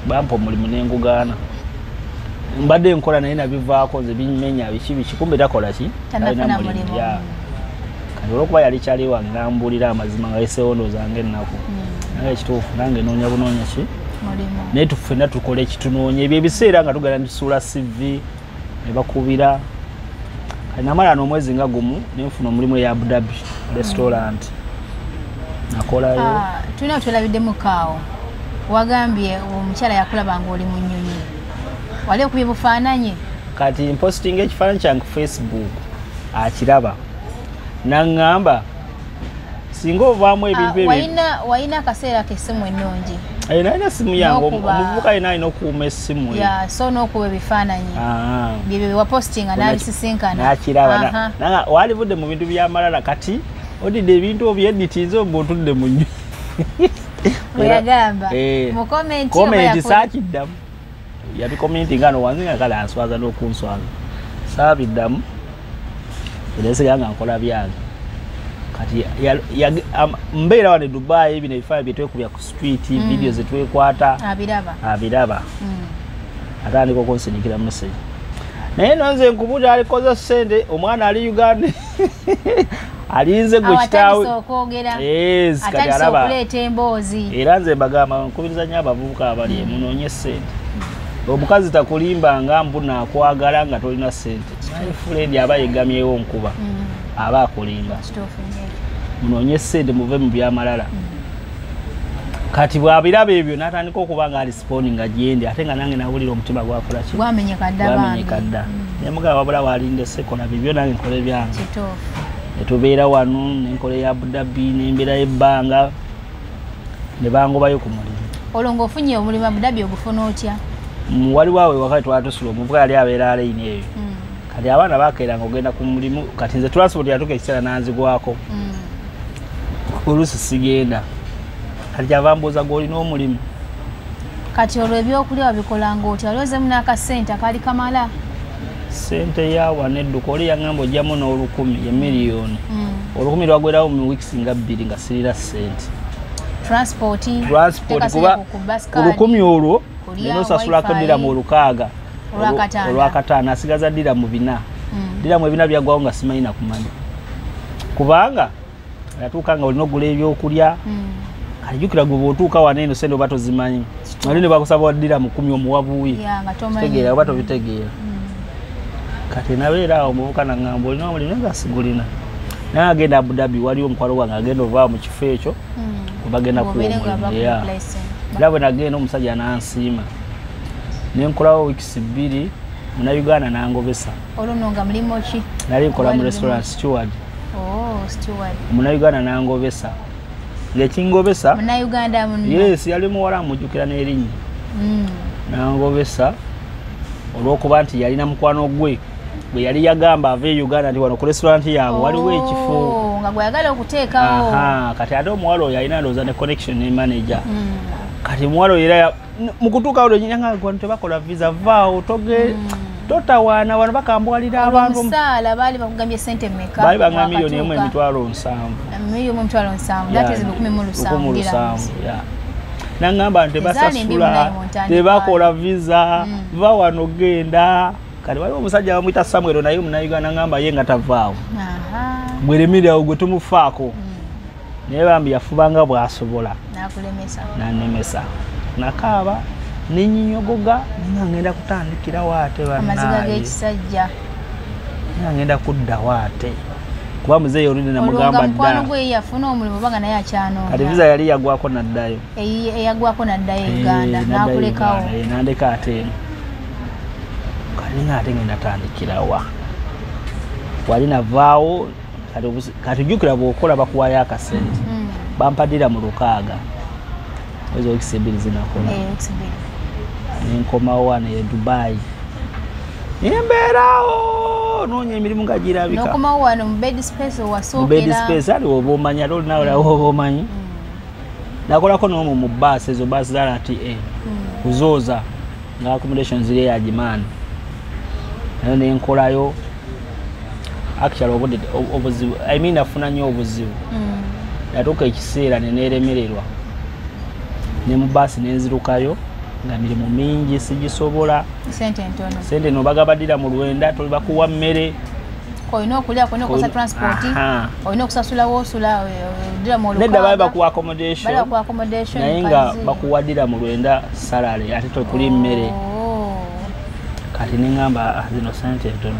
bampo muli munengu gana mbadde nkola naye nabivaako nze binyenya biki biki kumbe takola ki tana muli ya kati olwokuba yali kyaliwa ngambulira amazima nga esewondo zange nako naye kituufu nange noonya bunoonya ki mulimo naye tufena tukole kitunoonya ebyo ebiseera nga tugala ntusula C V ne bakubira kanamala n'omwezi nga gumu n'enfuna omulimu ya Abu Dhabi restaurant nakolayo tulina otulabiddemu kaawo wagambye omukyala yakulaba nga oli mu nnyonyi wali okubye bufaananye kati mpostinga ekifaananyi kyange ku Facebook akiraba naŋŋamba singa ovaamu ebintu ebyo waina waina akaseera k'essimu ennungi ayina simu yange omuvubuka ayina alina okuuma essimu ya so n'okuba ebifaananyi byebyo byewapostinga n'abisisinkana nakiraba nanga walivudde mu bintu byamalala kati odidde ebintu obyeditiza ng'otudde mu nnyo weyagamba mu komenti saakiddamu yabikomenti ngano wanzinga kale answaza n'okunswaza saabiddamu eresiganga nkola byange kati ya, ya um, mbeera wane Dubai ebine bifaa bitwe ku bya ku street mm. videos etwe kwata abiraba abiraba mm. atani ko konsinikira message naye nonze nkubuja alikoza sende omwana ali Uganda alinze gochitawe yes kati araba atalete mbozi iranze bagama nkubiriza nya abavubuka abali mm. munonye sente mm. obukazi takulimba ngambu na kwagala nga tolina sente friend abayegamyewo nkuba mm. aba akolimba munonye sente muve mu byamalala mm. kati bwabiraba ebyo natandika okubanga alispawninga gyendi atenga nange nawulira omutima gwakola ki gwamenyeka dda bamenyeka dda mm. nemugaba wabula walinde sekona bibyo nange nkola ebyange etubeera wano nenkola ya Abu Dhabi nembeera ebbanga ne bangobayo ku mulimu olongo ofunye omulimu Abu Dhabi ogufuna otya wali waawe wakati watusula omuvuka yali abeera alayini eyo mm. kati abana bakeranga ogenda ku mulimu kati nze transport yatuka ekisala nanzigwako mm. oluusi sigenda kati avambuuza gw'olina omulimu Kati olwo ebyokulya wabikolanga oti alowooza muna akasente akaali kamala? Sente ya wanedduka oli yaŋŋamba ojjamu n'olukumi ye miliyoni olukumi lwagwerawo mu wiikisi nga bbiri nga sirira ssente kuba ku lukumi olwo nosasula ddira mu olukaaga olwakataano asigaza ddira mu bina ddira mu ebina byagwawo nga simanyi nakumanya kubanga yatuuka nga olina ogula ebyokulya alijukira gwe bwotuuka waneeno sente oba tozimanyi nali ne bakusaba ddira mu kumi omuwabuuye tegeera oba tobitegeera kati nabeera awo omuvuka naŋŋamba olina omulimu nga sigulina naye agenda Abu Dhabi waliwo omukwalo gwange agenda ovaawo mu kifo ekyo webagenda kuwomulimu era bwe nagenda omusajja nansiima ne nkolawo wiikisi bbiri munauganda nangobesa nali nkola mu restaurant steward munauganda nangobesa ng'ekingobesa yes yali muwala mujjukira n'erinnya nangobesa olwokuba nti yalina mukwano gwe bwe yali yagamba ave Uganda nti wano ku restaurant yaabwe waliwo ekifo nga gwe yagala okuteekawo kati ate omuwala oyo alina ndowooza ne connection ne manager kati muwala oyo era mukutuuka olwo nyinanga gwano tebakola visa vaawo toge totawaana wano bakambwalira abantu omusaala baali bakugambye sente mmeka baali banga miliyoni emu emitwalo nsanvu miliyoni emitwalo nsanvu that is lukumi mu lusanvu nangamba nti basasula tebakola visa va wano genda kati waliwo omusajja bamuyita Samuel naye munauganda ngamba ye nga tavaawo bweremirirawo gwe tumufaako naye bambi yafubanga bw'asobola nanemesa nakaaba nenyiyogoga nga ngenda kutandikira waate banaye nga ngenda kudda waate kuba muzeeyi oludde namugamba ddala kati visa yali yagwako naddayo nandeka ate kalinga ate ngenda tandikirawa wali navaawo kati jjukira bw'okola bakuwayo akasente bampadira mu lukaaga ezo wiikisi ebbiri zinakola nenkomawo wano ye Dubai nembeerawo noonya emirimu nga girabika nokomawo wano mu bed space aliwo oba omanyi ate olinawe nawe oba omanyi nakolako n'omu mu baasi ezo baasi za rta kuzooza nga accommodation ziri eyagimaani nayo nenkolayo actually obuzibu imean nafuna nnyo obuzibu natuuka ekiseera neneeremererwa ne mu baasi nenzirukayo nga mirimu mingi sigisobola sente nobagaba ddira mu lwenda toli bakuwa mmere nedda babe bakuwa accommodation naye nga bakuwa ddira mu lwenda salale ate tokuli mmere kati neŋŋamba zino sente entono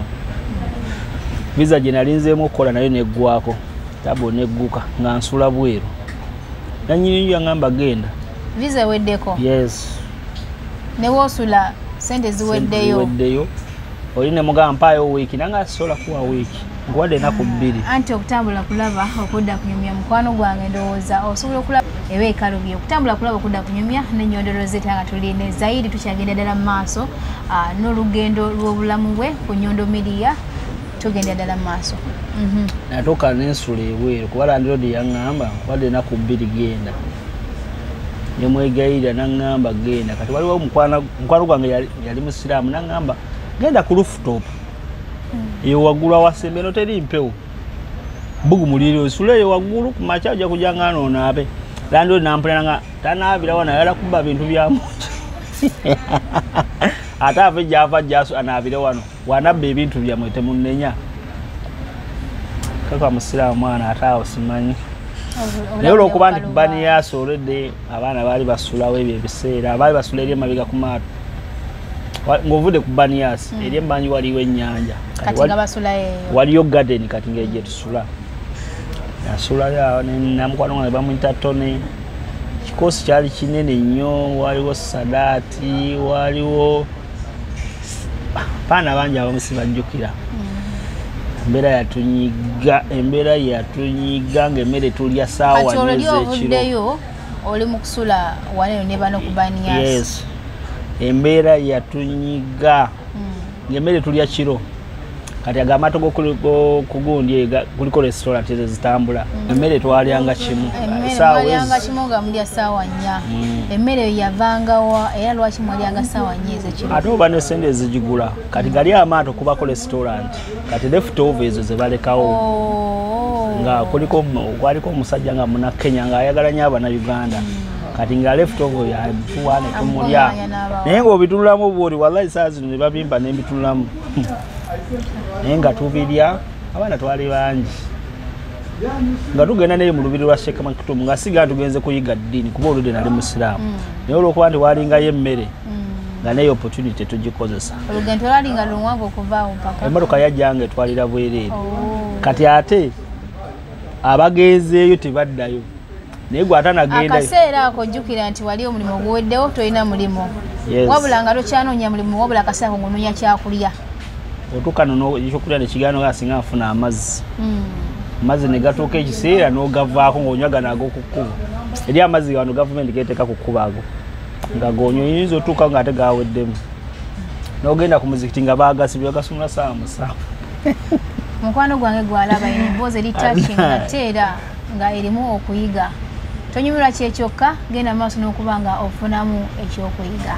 visa gye nali nzeemu okukola nayo neggwako tabo negguka nga nsula bweru nanyini yaŋŋamba genda visa eweddeko yes newosula sente ziweddeyo oli nemugamba mpaayo wiiki nanga sobola kuwa wiiki nkuwadde ennaku bbiri anti okutambula kulaba okudda kunyumya mukwano gwange ndowooza osobola okulaba eweekalubye okutambula kulaba okudda kunyumya nenyondolo zeta nga tuline zaidi tukyagenda ddala mu maaso n'olugendo lw'obulamu bwe ku Nyondo Media tugenda ddala mu maaso natoka nensula ebweru kuba landiroodi yaŋŋamba nkuwadde ennaku bbiri genda nemwegayirira naŋŋamba genda kati waliwo mukwano gwange yali musiraamu naŋŋamba genda ku rooftop eyo waggulu awasembera teri mpewo bugumulire osula eyo waggulu ku makya ojja kujja nga noonaabe landiroodi namponera nga tanaabira wano ayala kubba bintu byamuki ate ave gyava anaabire wano wanabba ebintu byammwe temunenya kaka musiraamu mwana ate awo simanyi naye olwokuba nti kubani yasoledde abaana baali basulawo ebyo ebiseera baali basula eri emabega ku maato ngaovudde ku banias eri emmanyi waliwo ennyanja waliyo garden kati ngegye tusula nasulayo namukwano wange bamuyita Tone kikoosi kyali kinene nnyo waliwo Sadaati waliwo baana bangi abamu sibajjukira embeera yatunyiga embeera yatunyiga ng'emmere tulya saawa nezekiro oli mu kusula waneno ne bano kubaniyas embeera yatunyiga ng'emmere tulya kiro kati agamato go kugundi kuliko restaurant ezo zitambula mm. Emmere twalyanga kimu sawa yanga kimu nga mulya sawa nya mm. Emmere yavanga wa era lwaki mwalyanga sawa nyeze kimu ate oba ne sende zijigula kati gali amato kuba ko restaurant kati leftover ezo zebalekawo oh. Nga kuliko kwaliko omusajja nga muna Kenya nga ayagala nya abana Uganda mm. Kati nga left over ya mpuwa na kumulya naye ngo bitulamu bwori wallahi sazi ne babimba ne bitulamu naye nga tubilya abana twali banji nga tugenda naye mu lubiri lwa Sheikh Makitu nga siga tugenze kuyiga dini kuba oludde nali musiramu naye olwokuba nti walinga yemmere nga naye opportunity tugikozesa olugendo lwalinga lungwango okuvaawo mpaka emmotoka yajjange twalira bwereere kati ate abagezeeyo tebaddayo. Negu atana genda. Akaseera akojukira anti wali omulimo gweddewo toyina mulimo. Yes. Wabula nga tokyanoonya mulimo wabula akaseera konoonya kyakulya. Otukano no ekyokulya ne kigano asinga afuna amazzi. Mm. Amazzi ne gatuuka ekiseera n'ogavaako ng'onywaga nago okukkuba. Eri amazzi wano gavumenti geeteeka kukkuba ago. Nga gonyoyizo otuuka ng'ate gaaweddemu. N'ogenda ku muzikiti nga baagasibye gasumula saa musanvu. Mukwano gwange gwalaba emboozi eri touching ateera nga erimu okuyiga. Tonyumira kyekyoka genda maaso n'okubanga ofunamu ekyokuyiga.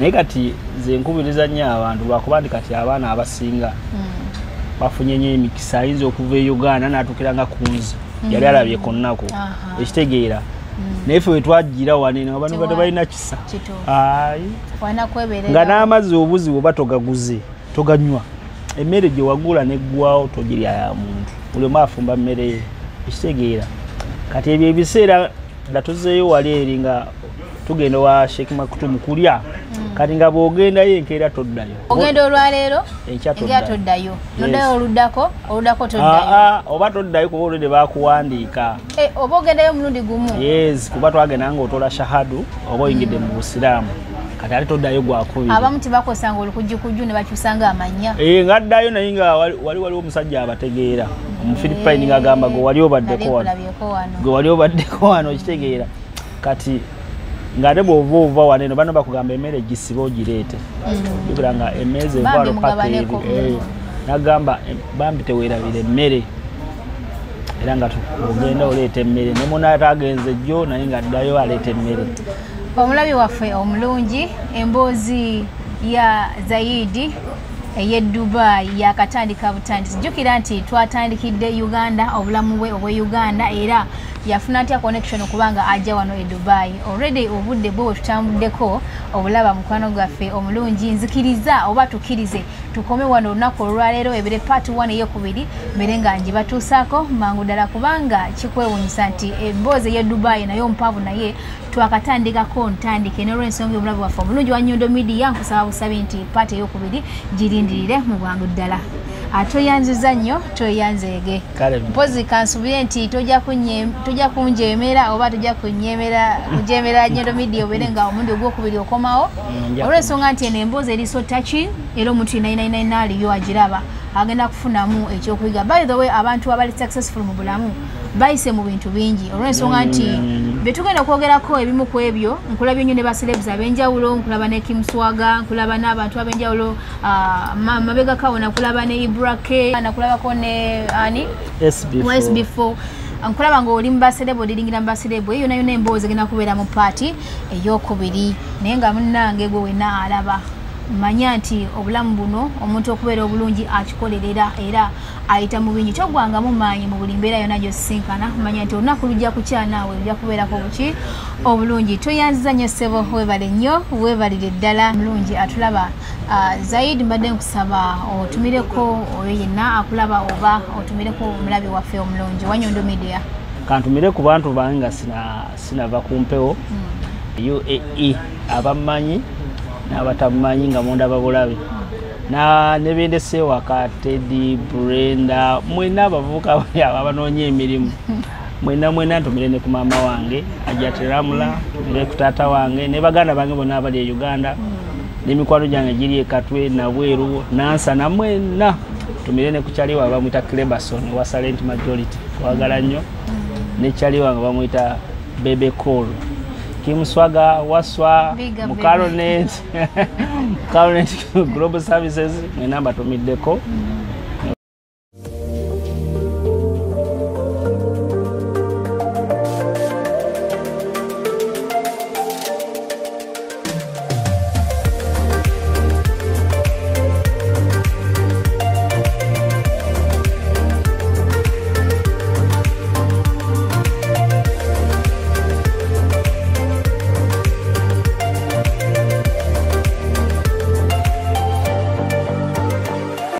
Naye kati ze nkubiriza nnyo abantu lwakuba ndi kati abaana abasinga bafunye nnyo emikisa ayinza okuva e Uganda n'atukiranga ku nze yali alabye ku nnaku ekitegeera naffe we twajjira wano nga bano bade balina kisa nga n'amazzi obuzi bwe batogaguze toganywa emmere gye wagula neggwawo togirya ya muntu buli omu afumba mmere ye ekitegeera. Kati ebyo ebiseera natuzeeyo wali eri nga tugenda wa Sheikh Makitu mukulya kati nga bw'ogenda yenkeera toddayo ogenda olwaleero enkeera toddayo toddayo oluddako oluddako toddayo oba toddayo kuba oludde baakuwandiika oba ogendayo mulundi gumu. Yes, kuba twagenda nga otola shahadu oba oyingidde mu Busiraamu kati ate toddayo gwakubiri abamu tebakosanga olukujjukujju ne bakyusanga amannya ngaddayo naye nga wali waliwo omusajja abategeera Mufilipine nga gamba go wali obaddeko wano go wali obaddeko wano kitegeera kati ngade bovu ova waneno bano bakugamba emmere gisibo girete bibulanga emmeze valo pakeri nagamba bambi tewerabire emmere era nga tugenda olete emmere ne munata agenze jjo naye nga ddayo alete emmere omulabi waffe omulungi emboozi ya Zaidi eye Dubai yakatandika butandisi jukira nti twatandikidde Uganda obulamu bwe obwe Uganda era yafuna ntya connection kubanga ajja wano e Dubai already obudde bwe tutambuddeko obulaba mukwano gaffe omulungi nzikiriza oba tukirize tukome wano olunaku olwaleero ebire part one ey'okubiri mbere nga njibatuusaako mangu ddala kubanga kikwewunyisa nti emboozi ey'e Dubai nayo mpavu naye twakatandikako ntandike n'olw'ensonga obulabi waffe omulungi wa Nyondo Media nkusaba busabe nti part ey'okubiri girindirire mu bwangu ddala atoyanziza nnyo toyanzeege mpozi kansubire nti tojja kunjeemera oba tojja kujeemera Nyondo Media obere nga omundi ogwokubiri okomawo olw'ensonga nti eno emboozi eri so touching era omuntu nine nine nine aliyo agiraba agenda kufunamu ekyokuyiga. By the way abantu abali successful mu bulamu bayise mu bintu bingi olw'ensonga nti betugenda okwogerako ebimu ku ebyo nkulabye nnyo ne baselebs ab'enjawulo nkulaba ne Kim Swaga nkulaba n'abantu ab'enjawulo mabega kawo nakulaba ne Ibrake nakulabako ne ani S B four nkulaba ng'oli mu baselebo oliringira mu baselebo eyo nayo n'emboozi egenda kubeera mu paati ey'okubiri naye nga munnange gwe wena alaba manya nti obulamu buno omuntu okubeera obulungi akikolerera era ayita mu bingi togwangamu maanyi mu buli mbeera yonna gy'osisinkana manya nti olunaku lujja kukyanawe lujja kubeerako buki obulungi toyanziza nnyo ssebo webale nnyo webalire ddala mulungi atulaba Zaidi mbadde nkusaba otumireko oyo yenna akulaba oba otumireko omulabi waffe omulungi wa Nyondo Media kantumire ku bantu bange nga sinava ku mpewo U A E abamanyi abatamanyi nga munda babulabe na nebende sewa katedi Brenda mwena bavuka abanonye emirimu mwena mwena ntumirene ku mama wange ajateramula ne ku tata wange ne baganda bange bonna abali e Uganda n'emikwano gyange giri e Katwe na Bweru nansa na mwena tumirene ku kyaliwa bamwita Cleberson wa silent majority wagala nnyo ne kyaliwa bamwita Bebe Call Kim Swaga waswa mukaronet mukaronet global services mwenamba tumiddeko